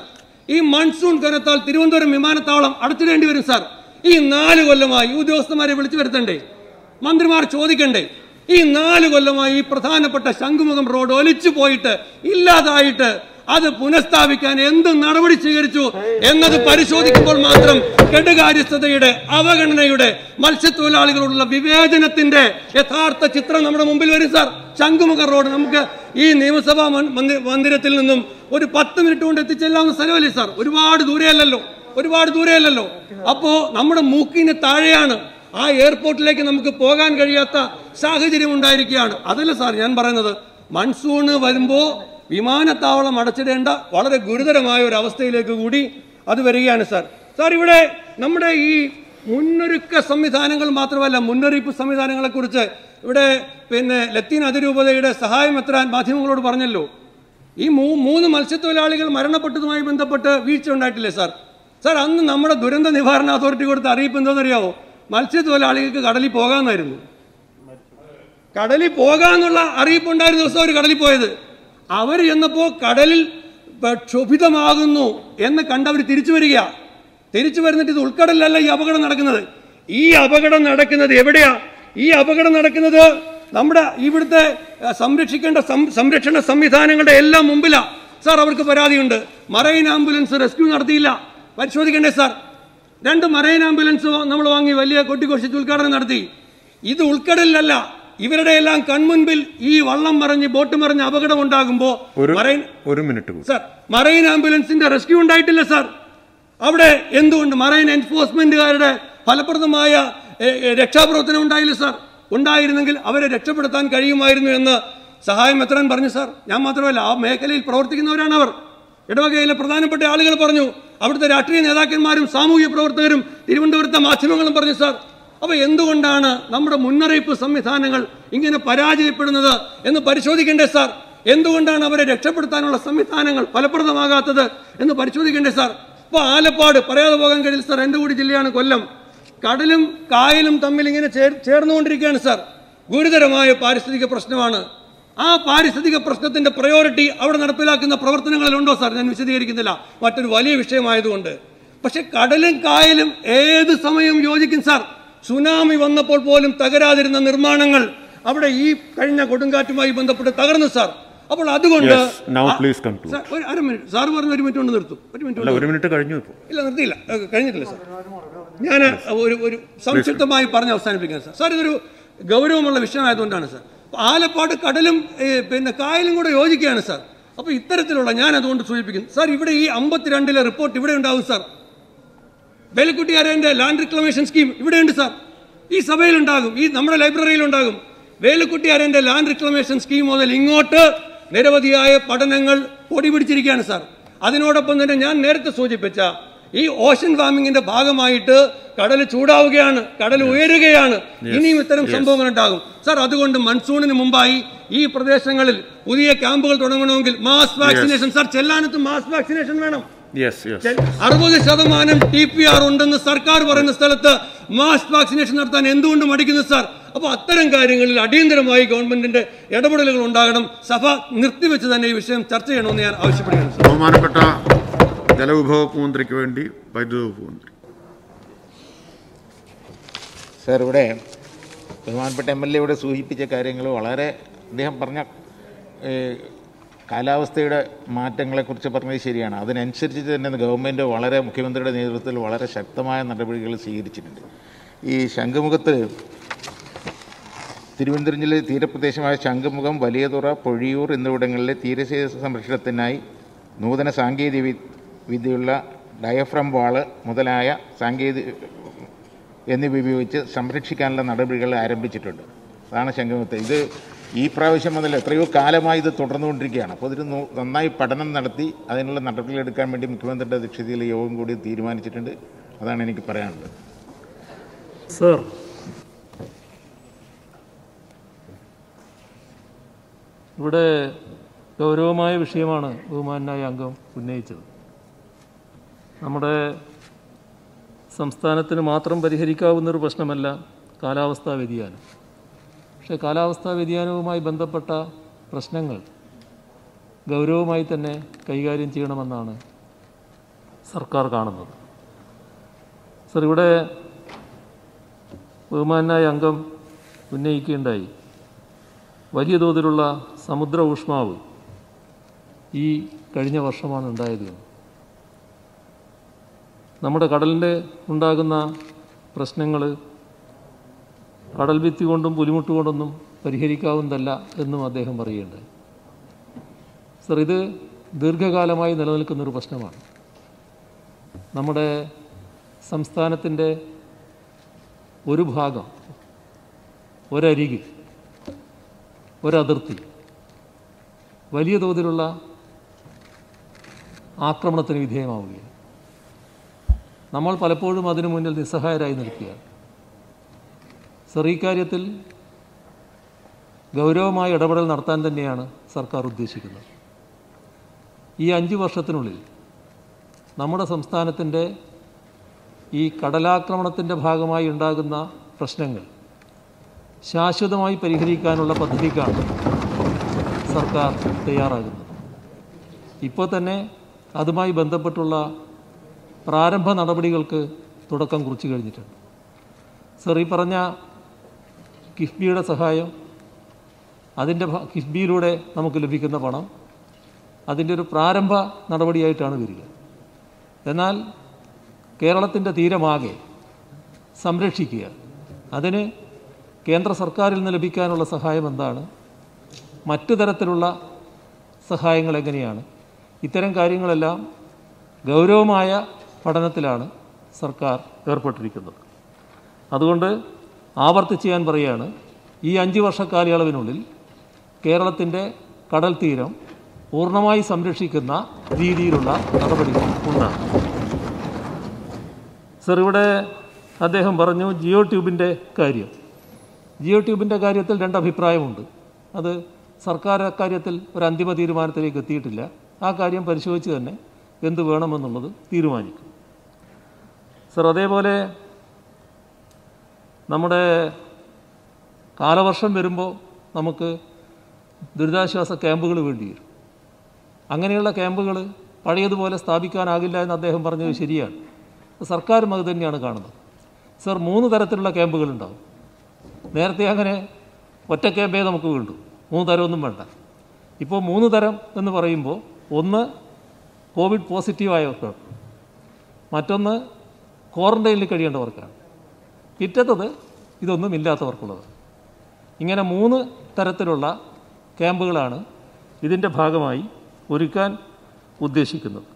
ഈ മൺസൂൺ കനത്താൽ തിരുവനന്തപുരം വിമാനത്താവളം അടച്ചിടേണ്ടി വരും സാർ. ഈ നാല് കൊല്ലമായി ഉദ്യോഗസ്ഥന്മാരെ വിളിച്ചു വരുത്തണ്ടേ? മന്ത്രിമാർ ചോദിക്കണ്ടേ? ഈ നാല് കൊല്ലമായി ഈ പ്രധാനപ്പെട്ട ശംഖുമുഖം റോഡ് ഒലിച്ചു പോയിട്ട് ഇല്ലാതായിട്ട് अब पुनस्थापिക്കാൻ എന്ത് നടപടി സ്വീകരിച്ചു എന്നത് പരിശോധിക്കുമ്പോൾ മാത്രം കെടുകാര്യസ്ഥതയുടെ അവഗണനയുടെ മത്സ്യത്തൊഴിലാളികളുള്ള വിവേചനത്തിന്റെ യഥാർത്ഥ ചിത്രം നമ്മുടെ മുമ്പിൽ വരും സർ ചങ്ങുമുഖ റോഡ് നമുക്ക് ഈ നിയമസഭാ മന്ദിരത്തിൽ നിന്നും ഒരു പത്ത് മിനിറ്റ് കൊണ്ട് എത്തിച്ചേരാവുന്ന സ്ഥലമല്ലേ സർ ഒരുപാട് ദൂരെയല്ലല്ലോ ഒരുപാട് ദൂരെയല്ലല്ലോ അപ്പോൾ നമ്മുടെ മൂക്കിന് താഴെയാണ് ആ എയർപോർട്ടിലേക്ക് നമുക്ക് പോകാൻ കഴിയാത്ത സാഹചര്യം ഉണ്ടായിരിക്കുകയാണ് അതല്ല സർ ഞാൻ പറയുന്നത് മൺസൂൺ വരുമ്പോൾ വിമാനത്താവളം അടച്ചിടേണ്ട വളരെ ഗുരുതരമായ ഒരു അവസ്ഥയിലേക്ക് കൂടി അത് വരികയാണ് സർ സർ ഇവിടെ നമ്മുടെ ഈ മുന്നൊരുക്ക സംവിധാനങ്ങൾ മാത്രമല്ല മുന്നറിയിപ്പ് സംവിധാനങ്ങളെക്കുറിച്ച് ഇവിടെ പിന്നെ ലത്തീൻ അതിരൂപതയുടെ സഹായം എത്താൻ മാധ്യമങ്ങളോട് പറഞ്ഞല്ലോ ഈ മൂന്ന് മത്സ്യത്തൊഴിലാളികൾ മരണപ്പെട്ടതുമായി ബന്ധപ്പെട്ട് വീഴ്ച ഉണ്ടായിട്ടില്ലേ സാർ സാർ അന്ന് നമ്മുടെ ദുരന്ത നിവാരണ അതോറിറ്റി കൊടുത്ത അറിയിപ്പ് എന്താണെന്നറിയാവോ മത്സ്യത്തൊഴിലാളികൾക്ക് കടലിൽ പോകാമെന്നായിരുന്നു കടലിൽ പോകാമെന്നുള്ള അറിയിപ്പുണ്ടായിരുന്ന ദിവസം അവർ കടലിൽ പോയത് അവർ എന്നപ്പോ കടലിൽ ക്ഷോഭിതമാകുന്നു എന്ന് കണ്ടവർ തിരിച്ചു വരിക തിരിച്ചു വരുന്നിട്ട് ഇത് ഉൾക്കടലിലല്ല ഈ അപകടം നടക്കുന്നത് ഈ അപകടം നടക്കുന്നത് എവിടെയാ ഈ അപകടം നടക്കുന്നത് നമ്മുടെ ഇവിടുത്തെ സംരക്ഷിക്കേണ്ട സംരക്ഷണ സംവിധാനങ്ങളുടെ എല്ലാം മുമ്പിലാ സാർ അവർക്ക് പരാതിയുണ്ട് മറൈൻ ആംബുലൻസ് റെസ്ക്യൂ നടത്തിയില്ല പരിശോധിക്കണ്ടേ സാർ രണ്ട് മറൈൻ ആംബുലൻസ് നമ്മൾ വാങ്ങി വലിയ കൊട്ടിഘോഷിച്ച് ഉദ്ഘാടനം നടത്തി ഇത് ഉൾക്കടലിലല്ല ഇവരുടെ എല്ലാം കൺമുൻപിൽ ഈ വള്ളം മറിഞ്ഞ് ബോട്ട് മറിഞ്ഞ് അപകടം ഉണ്ടാകുമ്പോൾ മറൈൻ ഒരു മിനിറ്റ് സാർ മറൈൻ ആംബുലൻസിന്റെ റെസ്ക്യൂ ഉണ്ടായിട്ടില്ല സാർ അവിടെ എന്തുകൊണ്ട് മറൈൻ എൻഫോഴ്സ്മെന്റുകാരുടെ ഫലപ്രദമായ രക്ഷാപ്രവർത്തനം ഉണ്ടായില്ല സാർ ഉണ്ടായിരുന്നെങ്കിൽ അവരെ രക്ഷപ്പെടുത്താൻ കഴിയുമായിരുന്നു എന്ന് സഹായം എത്താൻ പറഞ്ഞു സാർ ഞാൻ മാത്രമല്ല ആ മേഖലയിൽ പ്രവർത്തിക്കുന്നവരാണ് അവർ ഇടവകയിലെ പ്രധാനപ്പെട്ട ആളുകൾ പറഞ്ഞു അവിടുത്തെ രാഷ്ട്രീയ നേതാക്കന്മാരും സാമൂഹ്യ പ്രവർത്തകരും തിരുവനന്തപുരത്തെ മാധ്യമങ്ങളും പറഞ്ഞു സാർ അപ്പോൾ എന്തുകൊണ്ടാണ് നമ്മുടെ മുന്നറിയിപ്പ് സംവിധാനങ്ങൾ ഇങ്ങനെ പരാജയപ്പെടുന്നത് എന്ന് പരിശോധിക്കേണ്ടേ സാർ എന്തുകൊണ്ടാണ് അവരെ രക്ഷപ്പെടുത്താനുള്ള സംവിധാനങ്ങൾ ഫലപ്രദമാകാത്തത് എന്ന് പരിശോധിക്കേണ്ടേ സാർ ഇപ്പോൾ ആലപ്പാട് പറയാതെ പോകാൻ കഴിയില്ല സാർ എൻ്റെ കൂടി ജില്ലയാണ് കൊല്ലം കടലും കായലും തമ്മിൽ ഇങ്ങനെ ചേർന്നുകൊണ്ടിരിക്കുകയാണ് സാർ ഗുരുതരമായ പാരിസ്ഥിതിക പ്രശ്നമാണ് ആ പാരിസ്ഥിതിക പ്രശ്നത്തിന്റെ പ്രയോറിറ്റി അവിടെ നടപ്പിലാക്കുന്ന പ്രവർത്തനങ്ങളിലുണ്ടോ സാർ ഞാൻ വിശദീകരിക്കുന്നില്ല മറ്റൊരു വലിയ വിഷയമായതുകൊണ്ട് പക്ഷെ കടലും കായലും ഏത് സമയവും യോജിക്കും സാർ സുനാമി വന്നപ്പോൾ പോലും തകരാതിരുന്ന നിർമ്മാണങ്ങൾ അവിടെ ഈ കഴിഞ്ഞ കൊടുങ്കാറ്റുമായി ബന്ധപ്പെട്ട് തകർന്നു സാർ അപ്പോൾ അതുകൊണ്ട് ഒരു മിനിറ്റ് സാർ പറഞ്ഞു ഒരു മിനിറ്റ് കൊണ്ട് നിർത്തും ഒരു മിനിറ്റ് കഴിഞ്ഞു ഇല്ല നിർത്തിയില്ല കഴിഞ്ഞിട്ടില്ല സാർ ഞാൻ ഒരു ഒരു സംക്ഷിപ്തമായി പറഞ്ഞ് അവസാനിപ്പിക്കുന്നത് സാർ സാർ ഇതൊരു ഗൗരവമുള്ള വിഷയമായതുകൊണ്ടാണ് സാർ ആലപ്പാട് കടലും പിന്നെ കായലും കൂടെ യോജിക്കുകയാണ് സാർ അപ്പോൾ ഇത്തരത്തിലുള്ള ഞാൻ അതുകൊണ്ട് സൂചിപ്പിക്കുന്നു സാർ ഇവിടെ ഈ അമ്പത്തിരണ്ടിലെ റിപ്പോർട്ട് ഇവിടെ ഉണ്ടാവും സാർ വേലുക്കുട്ടിയാരൻ്റെ ലാൻഡ് റിക്ലമേഷൻ സ്കീം ഇവിടെയുണ്ട് സാർ ഈ സഭയിലുണ്ടാകും ഈ നമ്മുടെ ലൈബ്രറിയിലുണ്ടാകും വേലുക്കുട്ടിയാരൻ്റെ ലാൻഡ് റിക്ലമേഷൻ സ്കീം മുതൽ ഇങ്ങോട്ട് നിരവധിയായ പഠനങ്ങൾ പൊടി പിടിച്ചിരിക്കുകയാണ് സാർ അതിനോടൊപ്പം തന്നെ ഞാൻ നേരത്തെ സൂചിപ്പിച്ച ഈ ഓഷൻ വാർമിങ്ങിന്റെ ഭാഗമായിട്ട് കടൽ ചൂടാവുകയാണ് കടൽ ഉയരുകയാണ് ഇനിയും ഇത്തരം സംഭവങ്ങൾ ഉണ്ടാകും സാർ അതുകൊണ്ട് മൺസൂണിന് മുമ്പായി ഈ പ്രദേശങ്ങളിൽ പുതിയ ക്യാമ്പുകൾ തുടങ്ങണമെങ്കിൽ മാസ് വാക്സിനേഷൻ സാർ ചെല്ലാനത്ത് മാസ് വാക്സിനേഷൻ വേണം അറുപത് ശതമാനം ടി പി ആർ ഉണ്ടെന്ന് സർക്കാർ പറയുന്ന സ്ഥലത്ത് മാസ് വാക്സിനേഷൻ നടത്താൻ എന്തുകൊണ്ട് മടിക്കുന്നു സാർ അപ്പോൾ അത്തരം കാര്യങ്ങളിൽ അടിയന്തരമായി ഗവൺമെന്റിന്റെ ഇടപെടലുകൾ ഉണ്ടാകണം സഭ നിർത്തിവെച്ച് തന്നെ ഈ വിഷയം ചർച്ച ചെയ്യണമെന്ന് ഞാൻ ആവശ്യപ്പെടുകയാണ് ബഹുമാനപ്പെട്ട ജലവിഭവ വകുപ്പ് മന്ത്രിക്ക് വേണ്ടി വൈദ്യുതി വകുപ്പ് മന്ത്രി സാർ ഇവിടെ ബഹുമാനപ്പെട്ട എം എൽ എ ഇവിടെ സൂചിപ്പിച്ച കാര്യങ്ങൾ വളരെ അദ്ദേഹം പറഞ്ഞ കാലാവസ്ഥയുടെ മാറ്റങ്ങളെക്കുറിച്ച് പറഞ്ഞത് ശരിയാണ് അതിനനുസരിച്ച് തന്നെ ഗവൺമെൻറ് വളരെ മുഖ്യമന്ത്രിയുടെ നേതൃത്വത്തിൽ വളരെ ശക്തമായ നടപടികൾ സ്വീകരിച്ചിട്ടുണ്ട് ഈ ശംഖുമുഖത്ത് തിരുവനന്തപുരം ജില്ലയിലെ തീരപ്രദേശമായ ശംഖുമുഖം വലിയതുറ പൊഴിയൂർ എന്നിവിടങ്ങളിലെ തീരദേശ സംരക്ഷണത്തിനായി നൂതന സാങ്കേതിക വിദ്യയുള്ള ഡയഫ്രം വാള് മുതലായ സാങ്കേതിക എന്നിവ ഉപയോഗിച്ച് സംരക്ഷിക്കാനുള്ള നടപടികൾ ആരംഭിച്ചിട്ടുണ്ട് അതാണ് ശംഖുമുഖത്ത് ഇത് ഈ പ്രാവശ്യം മുതൽ എത്രയോ കാലമായി ഇത് തുടർന്നുകൊണ്ടിരിക്കുകയാണ് അപ്പോൾ ഇതിന് നന്നായി പഠനം നടത്തി അതിനുള്ള നടപടികളെടുക്കാൻ വേണ്ടി മുഖ്യമന്ത്രിയുടെ അധ്യക്ഷതയിൽ യോഗം കൂടി തീരുമാനിച്ചിട്ടുണ്ട് അതാണ് എനിക്ക് പറയാനുള്ളത് സർ ഇവിടെ ഗൗരവമായ വിഷയമാണ് ബഹുമാനായ അംഗം ഉന്നയിച്ചത് നമ്മുടെ സംസ്ഥാനത്തിന് മാത്രം പരിഹരിക്കാവുന്നൊരു പ്രശ്നമല്ല കാലാവസ്ഥാ വ്യതിയാനം പക്ഷേ കാലാവസ്ഥാ വ്യതിയാനവുമായി ബന്ധപ്പെട്ട പ്രശ്നങ്ങൾ ഗൗരവമായി തന്നെ കൈകാര്യം ചെയ്യണമെന്നാണ് സർക്കാർ കാണുന്നത് സർ ഇവിടെ ബഹുമാനായ അംഗം ഉന്നയിക്കുകയുണ്ടായി വലിയ തോതിലുള്ള സമുദ്ര ഊഷ്മാവ് ഈ കഴിഞ്ഞ വർഷമാണ് ഉണ്ടായത്. നമ്മുടെ കടലിൻ്റെ ഉണ്ടാകുന്ന പ്രശ്നങ്ങൾ കടൽ ഭിത്തി കൊണ്ടും പുലിമുട്ട് കൊണ്ടൊന്നും പരിഹരിക്കാവുന്നതല്ല എന്നും അദ്ദേഹം പറയുന്നുണ്ട്. സർ, ഇത് ദീർഘകാലമായി നിലനിൽക്കുന്നൊരു പ്രശ്നമാണ്. നമ്മുടെ സംസ്ഥാനത്തിൻ്റെ ഒരു ഭാഗം, ഒരരികി, ഒരതിർത്തി വലിയ തോതിലുള്ള ആക്രമണത്തിന് വിധേയമാവുകയാണ്. നമ്മൾ പലപ്പോഴും അതിനു മുന്നിൽ നിസ്സഹായരായി നിൽക്കുകയാണ്. സർ, ഈ കാര്യത്തിൽ ഗൗരവമായ ഇടപെടൽ നടത്താൻ തന്നെയാണ് സർക്കാർ ഉദ്ദേശിക്കുന്നത്. ഈ അഞ്ച് വർഷത്തിനുള്ളിൽ നമ്മുടെ സംസ്ഥാനത്തിൻ്റെ ഈ കടലാക്രമണത്തിൻ്റെ ഭാഗമായി ഉണ്ടാകുന്ന പ്രശ്നങ്ങൾ ശാശ്വതമായി പരിഹരിക്കാനുള്ള പദ്ധതിക്കാണ് സർക്കാർ തയ്യാറാകുന്നത്. ഇപ്പോൾ തന്നെ അതുമായി ബന്ധപ്പെട്ടുള്ള പ്രാരംഭ നടപടികൾക്ക് തുടക്കം കുറിച്ച് കഴിഞ്ഞിട്ടുണ്ട്. സർ, ഈ പറഞ്ഞ കിഫ്ബിയുടെ സഹായം, അതിൻ്റെ കിഫ്ബിയിലൂടെ നമുക്ക് ലഭിക്കുന്ന പണം അതിൻ്റെ ഒരു പ്രാരംഭ നടപടിയായിട്ടാണ് വരിക. എന്നാൽ കേരളത്തിൻ്റെ തീരമാകെ സംരക്ഷിക്കുക, അതിന് കേന്ദ്ര സർക്കാരിൽ നിന്ന് ലഭിക്കാനുള്ള സഹായം എന്താണ്, മറ്റു തരത്തിലുള്ള സഹായങ്ങൾ എങ്ങനെയാണ്, ഇത്തരം കാര്യങ്ങളെല്ലാം ഗൗരവമായ പഠനത്തിലാണ് സർക്കാർ ഏർപ്പെട്ടിരിക്കുന്നത്. അതുകൊണ്ട് ആവർത്തിച്ച് ഞാൻ പറയുകയാണ്, ഈ അഞ്ച് വർഷ കാലയളവിനുള്ളിൽ കേരളത്തിൻ്റെ കടൽ തീരം പൂർണ്ണമായി സംരക്ഷിക്കുന്ന രീതിയിലുള്ള നടപടികൾ ഉണ്ടാകും. സർ, ഇവിടെ അദ്ദേഹം പറഞ്ഞു ജിയോ ട്യൂബിൻ്റെ കാര്യം. ജിയോ ട്യൂബിൻ്റെ കാര്യത്തിൽ രണ്ടഭിപ്രായമുണ്ട്. അത് സർക്കാർ അക്കാര്യത്തിൽ ഒരു അന്തിമ തീരുമാനത്തിലേക്ക് എത്തിയിട്ടില്ല. ആ കാര്യം പരിശോധിച്ച് തന്നെ എന്ത് വേണമെന്നുള്ളത് തീരുമാനിക്കും. സർ, അതേപോലെ നമ്മുടെ കാലവർഷം വരുമ്പോൾ നമുക്ക് ദുരിതാശ്വാസ ക്യാമ്പുകൾ വേണ്ടി വരും. അങ്ങനെയുള്ള ക്യാമ്പുകൾ പഴയതുപോലെ സ്ഥാപിക്കാനാകില്ല എന്ന് അദ്ദേഹം പറഞ്ഞത് ശരിയാണ്. സർക്കാരും അത് തന്നെയാണ് കാണുന്നത്. സർ, മൂന്ന് തരത്തിലുള്ള ക്യാമ്പുകളുണ്ടാകും. നേരത്തെ അങ്ങനെ ഒറ്റ ക്യാമ്പേ നമുക്ക് വേണ്ടു, മൂന്ന് തരമൊന്നും വേണ്ട. ഇപ്പോൾ മൂന്ന് തരം എന്ന് പറയുമ്പോൾ, ഒന്ന് കോവിഡ് പോസിറ്റീവായവർക്കാണ്, മറ്റൊന്ന് ക്വാറന്റൈനിൽ കഴിയേണ്ടവർക്കാണ്, പിറ്റത്തത് ഇതൊന്നും ഇല്ലാത്തവർക്കുള്ളത്. ഇങ്ങനെ മൂന്ന് തരത്തിലുള്ള ക്യാമ്പുകളാണ് ഇതിൻ്റെ ഭാഗമായി ഒരുക്കാൻ ഉദ്ദേശിക്കുന്നത്.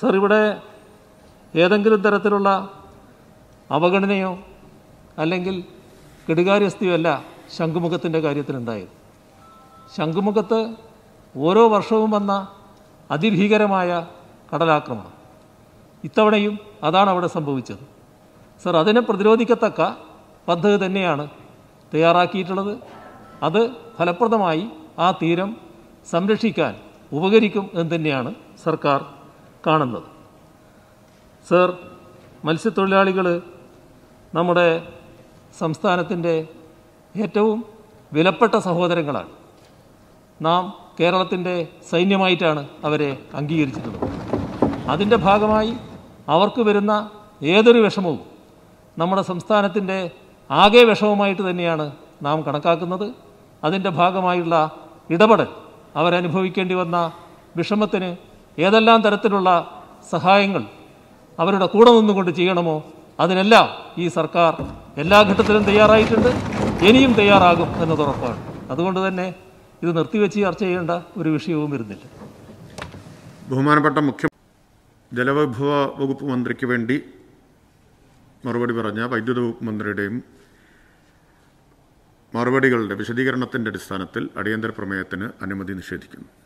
സർ, ഇവിടെ ഏതെങ്കിലും തരത്തിലുള്ള അവഗണനയോ അല്ലെങ്കിൽ കെടുകാര്യസ്ഥയോ അല്ല ശംഖുമുഖത്തിൻ്റെ കാര്യത്തിലുണ്ടായത്. ശംഖുമുഖത്ത് ഓരോ വർഷവും വന്ന അതിഭീകരമായ കടലാക്രമണം, ഇത്തവണയും അതാണ് അവിടെ സംഭവിച്ചത്. സർ, അതിനെ പ്രതിരോധിക്കത്തക്ക പദ്ധതി തന്നെയാണ് തയ്യാറാക്കിയിട്ടുള്ളത്. അത് ഫലപ്രദമായി ആ തീരം സംരക്ഷിക്കാൻ ഉപകരിക്കും എന്ന് തന്നെയാണ് സർക്കാർ കാണുന്നത്. സർ, മത്സ്യത്തൊഴിലാളികൾ നമ്മുടെ സംസ്ഥാനത്തിൻ്റെ ഏറ്റവും വിലപ്പെട്ട സഹോദരങ്ങളാണ്. നാം കേരളത്തിൻ്റെ സൈന്യമായിട്ടാണ് അവരെ അംഗീകരിച്ചിട്ടുള്ളത്. അതിൻ്റെ ഭാഗമായി അവർക്ക് വരുന്ന ഏതൊരു വിഷമവും നമ്മുടെ സംസ്ഥാനത്തിൻ്റെ ആകെ വിഷമമായിട്ട് തന്നെയാണ് നാം കണക്കാക്കുന്നത്. അതിൻ്റെ ഭാഗമായുള്ള ഇടപെടൽ, അവരനുഭവിക്കേണ്ടി വന്ന വിഷമത്തിന് ഏതെല്ലാം തരത്തിലുള്ള സഹായങ്ങൾ അവരുടെ കൂടെ നിന്നുകൊണ്ട് ചെയ്യണമോ അതിനെല്ലാം ഈ സർക്കാർ എല്ലാ ഘട്ടത്തിലും തയ്യാറായിട്ടുണ്ട്, ഇനിയും തയ്യാറാകും എന്നത് ഉറപ്പാണ്. അതുകൊണ്ട് തന്നെ ഇത് നിർത്തിവെച്ച് ചർച്ച ചെയ്യേണ്ട ഒരു വിഷയവും വരുന്നില്ല. ബഹുമാനപ്പെട്ട മുഖ്യ ജലവിഭവ വകുപ്പ് മന്ത്രിക്ക് വേണ്ടി മറുപടി പറഞ്ഞ വൈദ്യുത വകുപ്പ് മന്ത്രിയുടെയും മറുപടികളുടെ വിശദീകരണത്തിൻ്റെ അടിസ്ഥാനത്തിൽ അടിയന്തര പ്രമേയത്തിന് അനുമതി നിഷേധിക്കുന്നു.